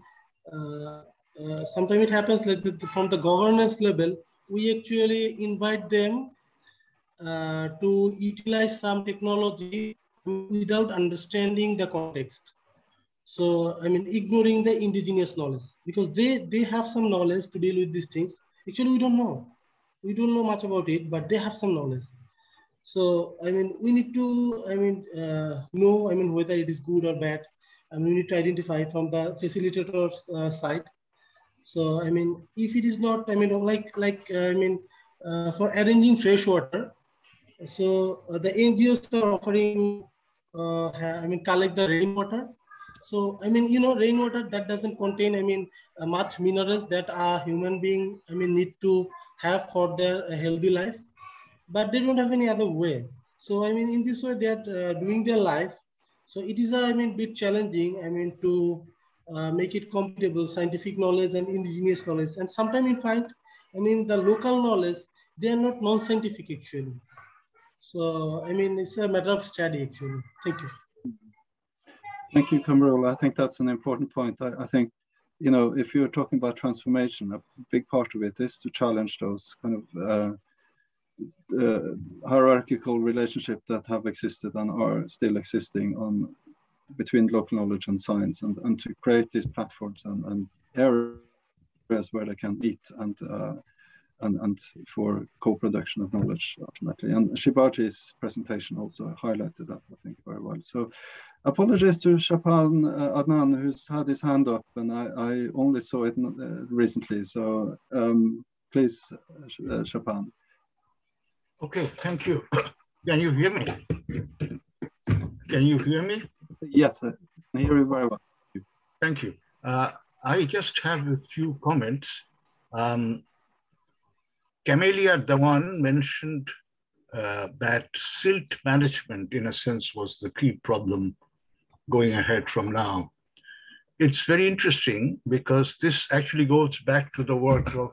uh, uh, sometimes it happens like the, from the governance level, we actually invite them uh, to utilize some technology without understanding the context. So, I mean, ignoring the indigenous knowledge, because they, they have some knowledge to deal with these things. Actually, we don't know. We don't know much about it, but they have some knowledge. So, I mean, we need to, I mean, uh, know, I mean, whether it is good or bad. I mean, we need to identify from the facilitator's uh, side. So, I mean, if it is not, I mean, like, like uh, I mean, uh, for arranging fresh water, so uh, the N G Os are offering, uh, I mean, collect the rainwater. So, I mean, you know, rainwater that doesn't contain, I mean, uh, much minerals that a human being, I mean, need to have for their uh, healthy life, but they don't have any other way. So, I mean, in this way, they are uh, doing their life. So it is, I mean, a bit challenging, I mean, to uh, make it compatible, scientific knowledge and indigenous knowledge. And sometimes you find, I mean, the local knowledge, they are not non-scientific actually. So, I mean, it's a matter of study actually. Thank you. Thank you, Kamrul. I think that's an important point. I, I think, you know, if you're talking about transformation, a big part of it is to challenge those kind of uh, Uh, hierarchical relationship that have existed and are still existing on between local knowledge and science, and, and to create these platforms and, and areas where they can meet and uh, and and for co-production of knowledge ultimately. And Shibaji's presentation also highlighted that, I think, very well. So apologies to Shapan uh, Adnan, who's had his hand up, and I, I only saw it uh, recently. So um, please, uh, Shapan. Okay, thank you. Can you hear me? Can you hear me? Yes, I hear you very well. Thank you. Uh, I just have a few comments. Um, Camelia Dewan mentioned uh, that silt management, in a sense, was the key problem going ahead from now. It's very interesting because this actually goes back to the work of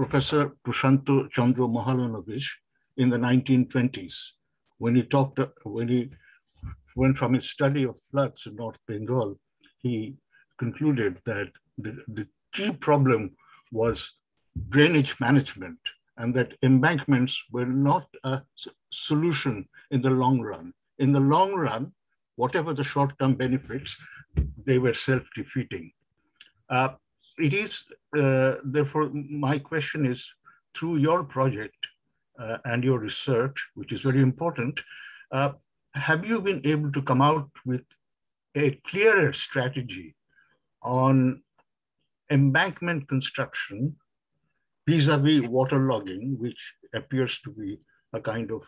Professor Prashanto Chandra Mahalanovich in the nineteen twenties, when he talked, when he went from his study of floods in North Bengal, he concluded that the, the key problem was drainage management, and that embankments were not a solution in the long run. In the long run, whatever the short-term benefits, they were self-defeating. Uh, it is, uh, therefore, my question is, through your project, Uh, and your research, which is very important, uh, have you been able to come out with a clearer strategy on embankment construction vis-a-vis waterlogging, which appears to be a kind of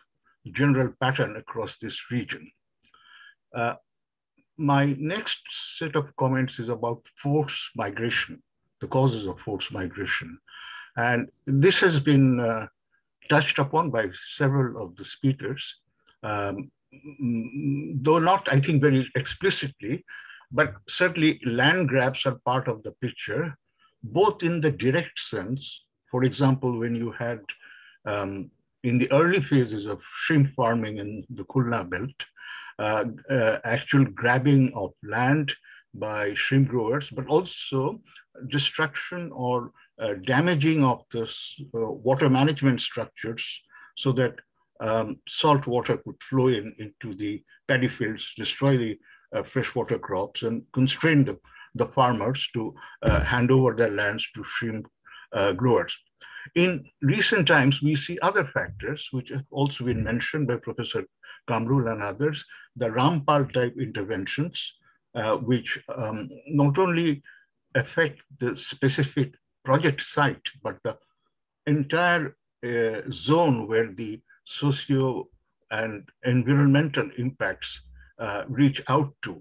general pattern across this region? Uh, my next set of comments is about forced migration, the causes of forced migration. And this has been uh, touched upon by several of the speakers, um, though not, I think, very explicitly, but certainly land grabs are part of the picture, both in the direct sense. For example, when you had, um, in the early phases of shrimp farming in the Khulna belt, uh, uh, actual grabbing of land by shrimp growers, but also destruction or Uh, damaging of the uh, water management structures so that um, salt water could flow in into the paddy fields, destroy the uh, freshwater crops, and constrain the, the farmers to uh, hand over their lands to shrimp uh, growers. In recent times, we see other factors which have also been mentioned by Professor Kamrul and others, the Rampal type interventions, uh, which um, not only affect the specific project site, but the entire uh, zone where the socio and environmental impacts uh, reach out to.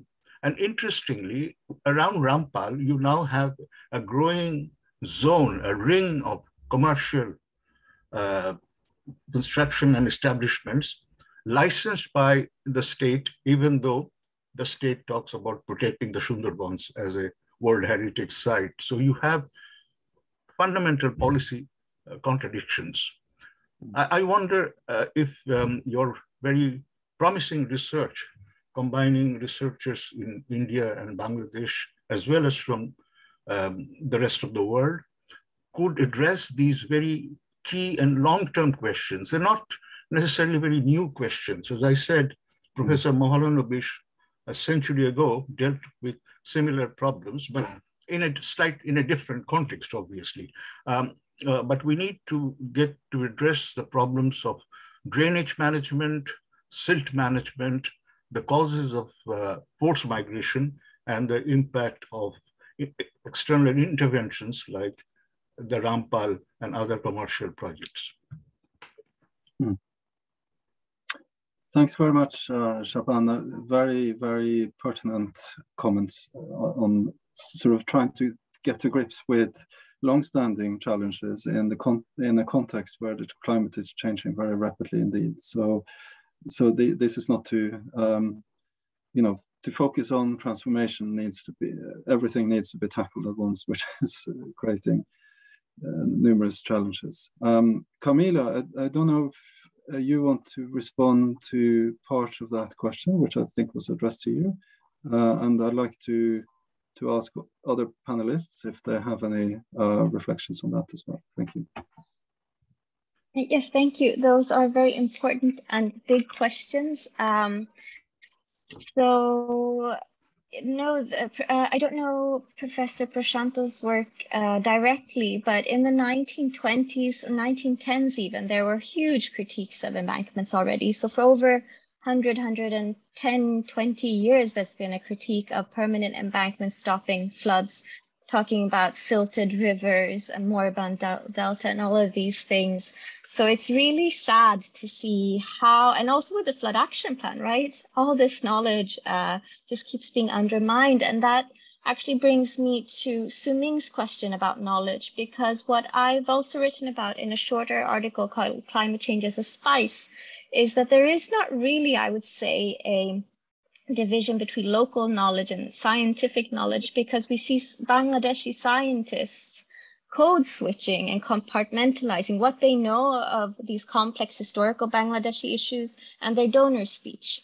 And interestingly, around Rampal, you now have a growing zone, a ring of commercial uh, construction and establishments licensed by the state, even though the state talks about protecting the Sundarbans as a World Heritage Site. So you have fundamental policy uh, contradictions. I, I wonder uh, if um, your very promising research, combining researchers in India and Bangladesh, as well as from um, the rest of the world, could address these very key and long-term questions. They're not necessarily very new questions. As I said, mm-hmm. Professor Mohalanobish a century ago dealt with similar problems, but in a slight, in a different context, obviously. Um, uh, but we need to get to address the problems of drainage management, silt management, the causes of uh, forced migration, and the impact of external interventions like the Rampal and other commercial projects. Hmm. Thanks very much, uh, Shaban. Very, very pertinent comments on sort of trying to get to grips with long-standing challenges in the con in a context where the climate is changing very rapidly indeed. So, so the, this is not to, um, you know, to focus on transformation needs to be, uh, everything needs to be tackled at once, which is uh, creating uh, numerous challenges. Um, Camelia, I, I don't know if uh, you want to respond to part of that question, which I think was addressed to you. Uh, and I'd like to, to ask other panelists if they have any uh, reflections on that as well. Thank you. Yes, thank you. Those are very important and big questions. Um, so, no, the, uh, I don't know Professor Prashanto's work uh, directly, but in the nineteen twenties, nineteen tens even, there were huge critiques of embankments already. So for over one hundred, one hundred ten, twenty years, there's been a critique of permanent embankments stopping floods, talking about silted rivers and moribund delta and all of these things. So it's really sad to see how, and also with the flood action plan, right? All this knowledge uh, just keeps being undermined. And that actually brings me to Su Ming's question about knowledge, because what I've also written about in a shorter article called Climate Change as a Spice is that there is not really, I would say, a division between local knowledge and scientific knowledge, because we see Bangladeshi scientists code switching and compartmentalizing what they know of these complex historical Bangladeshi issues and their donor speech.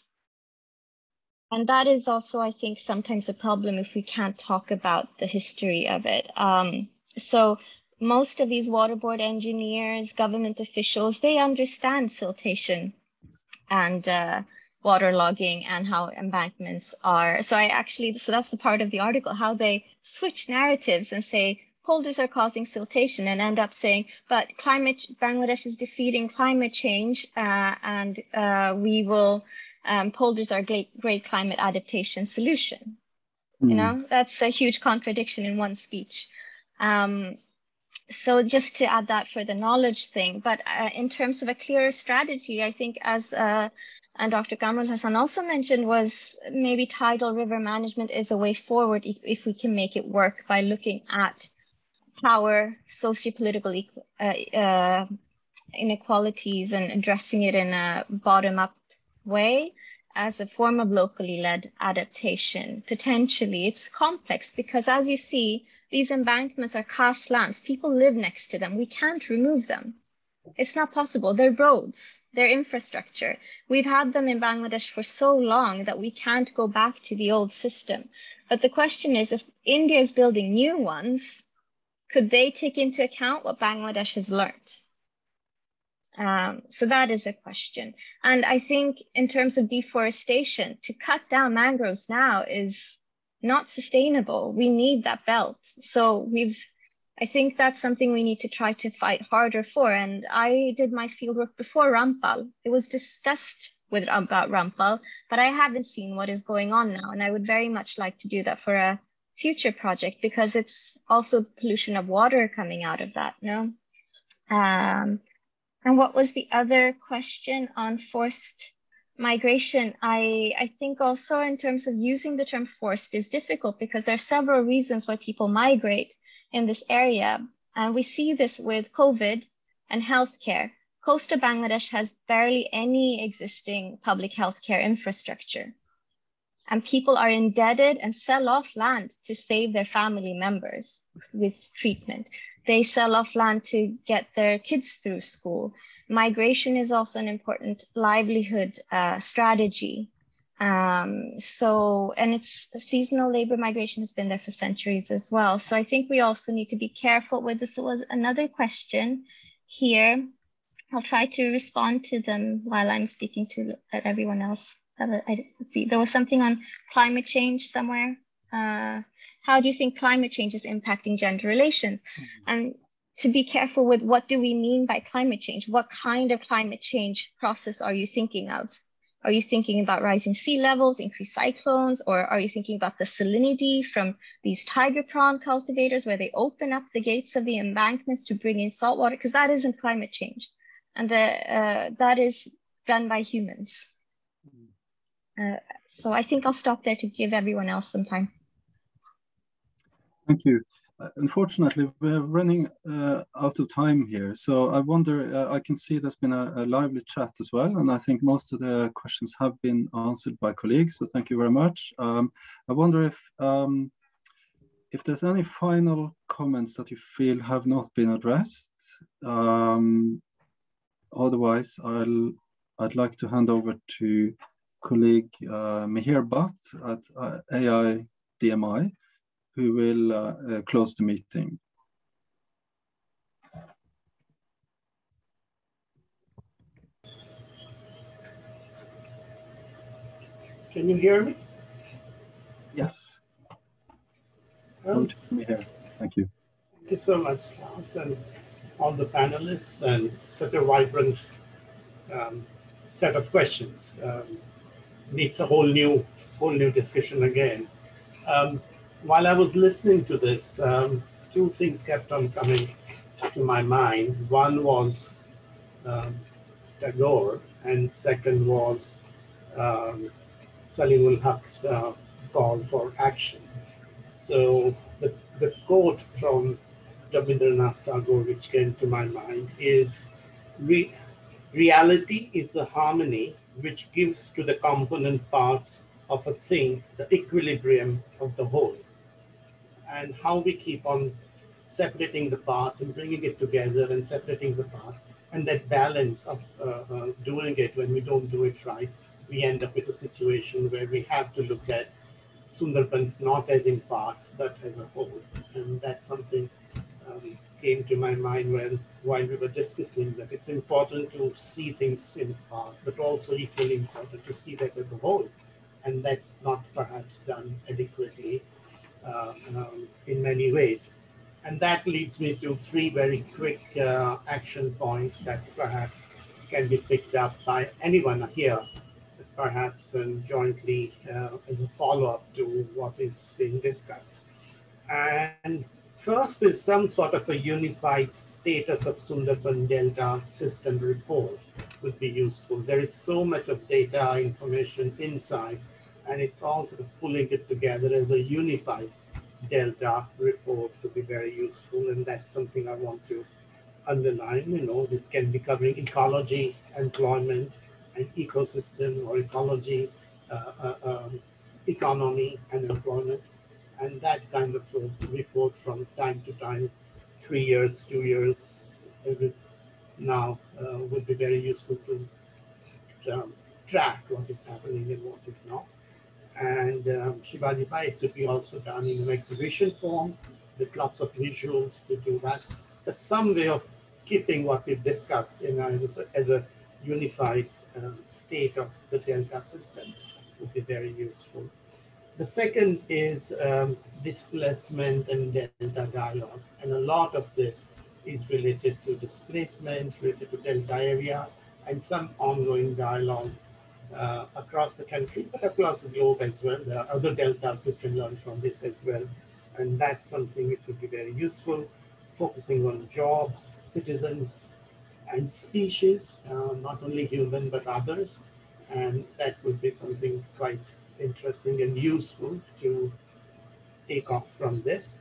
And that is also, I think, sometimes a problem if we can't talk about the history of it. Um, so most of these water board engineers, government officials, they understand siltation and uh, water logging and how embankments are. So I actually, so that's the part of the article, how they switch narratives and say, polders are causing siltation and end up saying, but climate, Bangladesh is defeating climate change uh, and uh, we will, um, polders are great, great climate adaptation solution. Mm. You know, that's a huge contradiction in one speech. Um, So just to add that for the knowledge thing, but uh, in terms of a clearer strategy, I think as uh, and Doctor Kamrul Hassan also mentioned, was maybe tidal river management is a way forward if, if we can make it work by looking at power, sociopolitical uh, uh, inequalities and addressing it in a bottom-up way as a form of locally led adaptation. Potentially, it's complex because as you see, these embankments are cast lands. People live next to them. We can't remove them. It's not possible. They're roads, they're infrastructure. We've had them in Bangladesh for so long that we can't go back to the old system. But the question is, if India is building new ones, could they take into account what Bangladesh has learned? Um, so that is a question. And I think in terms of deforestation, to cut down mangroves now is not sustainable. We need that belt. So we've, I think that's something we need to try to fight harder for. And I did my fieldwork before Rampal. It was discussed with about Rampal, but I haven't seen what is going on now. And I would very much like to do that for a future project because it's also the pollution of water coming out of that, no? Um, and what was the other question on forced migration, I, I think also in terms of using the term forced is difficult because there are several reasons why people migrate in this area. And we see this with COVID and healthcare. Coastal Bangladesh has barely any existing public healthcare infrastructure. And people are indebted and sell off land to save their family members with treatment. They sell off land to get their kids through school. Migration is also an important livelihood uh, strategy. Um, so, and it's seasonal labor migration has been there for centuries as well. So I think we also need to be careful with this. It was another question here. I'll try to respond to them while I'm speaking to everyone else. I see there was something on climate change somewhere. Uh, how do you think climate change is impacting gender relations? Mm-hmm. And to be careful with what do we mean by climate change? What kind of climate change process are you thinking of? Are you thinking about rising sea levels, increased cyclones, or are you thinking about the salinity from these tiger prawn cultivators where they open up the gates of the embankments to bring in salt water? Because that isn't climate change. And the, uh, that is done by humans. Mm-hmm. Uh, so I think I'll stop there to give everyone else some time. Thank you. Uh, unfortunately, we're running uh, out of time here. So I wonder, uh, I can see there's been a, a lively chat as well. And I think most of the questions have been answered by colleagues. So thank you very much. Um, I wonder if, um, if there's any final comments that you feel have not been addressed. Um, otherwise, I'll, I'd like to hand over to colleague uh, Mihir Bhatt at uh, A I D M I, who will uh, uh, close the meeting. Can you hear me? Yes. Um, Thank you. Thank you so much, Lars, and all the panelists, and such a vibrant um, set of questions. Um, needs a whole new, whole new discussion again. Um, while I was listening to this, um, two things kept on coming to my mind. One was um, Tagore, and second was um, Saleemul Huq's uh, call for action. So the, the quote from Rabindranath Tagore, which came to my mind, is Re reality is the harmony which gives to the component parts of a thing the equilibrium of the whole. And how we keep on separating the parts and bringing it together and separating the parts, and that balance of uh, uh, doing it when we don't do it right, we end up with a situation where we have to look at Sundarbans not as in parts, but as a whole. And that's something um, came to my mind when while we were discussing that it's important to see things in part, but also equally important to see that as a whole. And that's not perhaps done adequately uh, um, in many ways. And that leads me to three very quick uh, action points that perhaps can be picked up by anyone here, perhaps and jointly uh, as a follow-up to what is being discussed. And first is some sort of a unified status of Sundarban Delta system report would be useful. There is so much of data, information, insight, and it's all sort of pulling it together as a unified Delta report would be very useful. And that's something I want to underline, you know, it can be covering ecology, employment, and ecosystem, or ecology, uh, uh, um, economy, and employment. And that kind of report from time to time, three years, two years, every now uh, would be very useful to um, track what is happening and what is not. And um, Shibaji Bose could be also done in an exhibition form with lots of visuals to do that. But some way of keeping what we've discussed in as a, as a unified uh, state of the Delta system would be very useful. The second is um, displacement and Delta dialogue. And a lot of this is related to displacement, related to Delta area, and some ongoing dialogue uh, across the country, but across the globe as well. There are other Deltas which can learn from this as well. And that's something which would be very useful, focusing on jobs, citizens, and species, uh, not only human, but others. And that would be something quite interesting and useful to take off from this.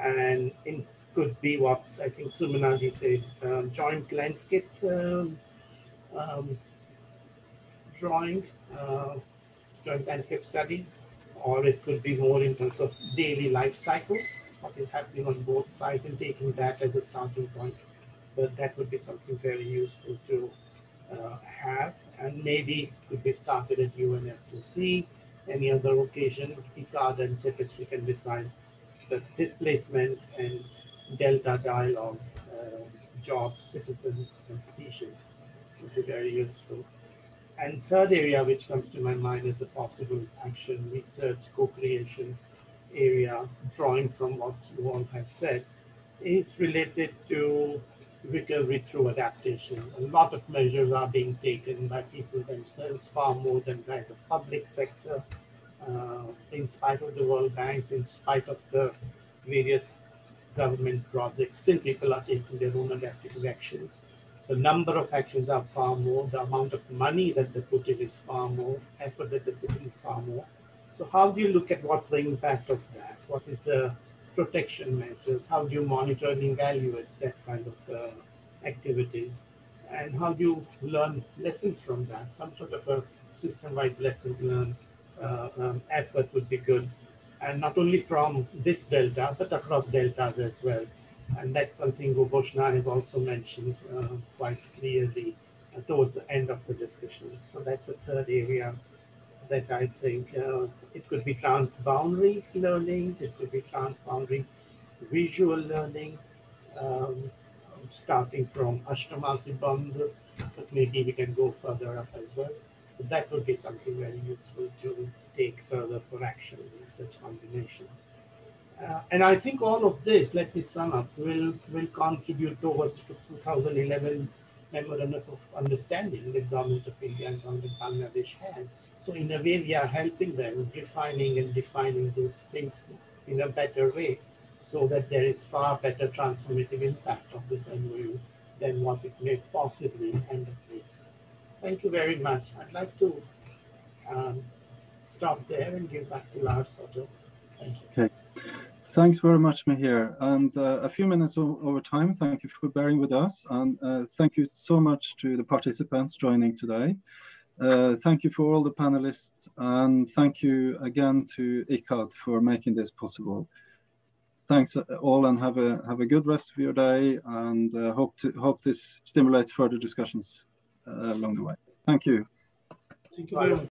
And it could be what I think Sumanadi said, um, joint landscape um, um, drawing, uh, joint landscape studies, or it could be more in terms of daily life cycle, what is happening on both sides, and taking that as a starting point. But that would be something very useful to uh, have, and maybe could be started at U N F C C, any other occasion, ICAD and Tapestry can decide. But displacement and delta dialogue, uh, jobs, citizens, and species would be very useful. And third area which comes to my mind is a possible action, research, co-creation area, drawing from what you all have said, is related to recovery through adaptation. A lot of measures are being taken by people themselves, far more than by the public sector, uh, in spite of the World Bank, in spite of the various government projects. Still, people are taking their own adaptive actions. The number of actions are far more, the amount of money that they put in is far more, effort that they put in is far more. So how do you look at what's the impact of that? What is the protection measures? How do you monitor and evaluate that kind of uh, activities? And how do you learn lessons from that? Some sort of a system-wide lesson learn uh, um, effort would be good. And not only from this delta, but across deltas as well. And that's something Goboshna has also mentioned uh, quite clearly uh, towards the end of the discussion. So that's a third area that I think uh, it could be transboundary learning, it could be transboundary visual learning, um, starting from Ashtamashi bandh, but maybe we can go further up as well. But that would be something very useful to take further for action in such combination. Uh, and I think all of this, let me sum up, will, will contribute towards the two thousand eleven Memorandum of Understanding that the Government of India and Government of Bangladesh has. So in a way, we are helping them refining and defining these things in a better way so that there is far better transformative impact of this M O U than what it may possibly end up with. Thank you very much. I'd like to um, stop there and give back to Lars Otto. Thank you. Okay. Thanks very much, Mihir. And uh, a few minutes over time, thank you for bearing with us. And uh, thank you so much to the participants joining today. Uh, thank you for all the panelists, and thank you again to I C A D for making this possible. Thanks all, and have a have a good rest of your day, and uh, hope to hope this stimulates further discussions uh, along the way. Thank you. Thank you very much.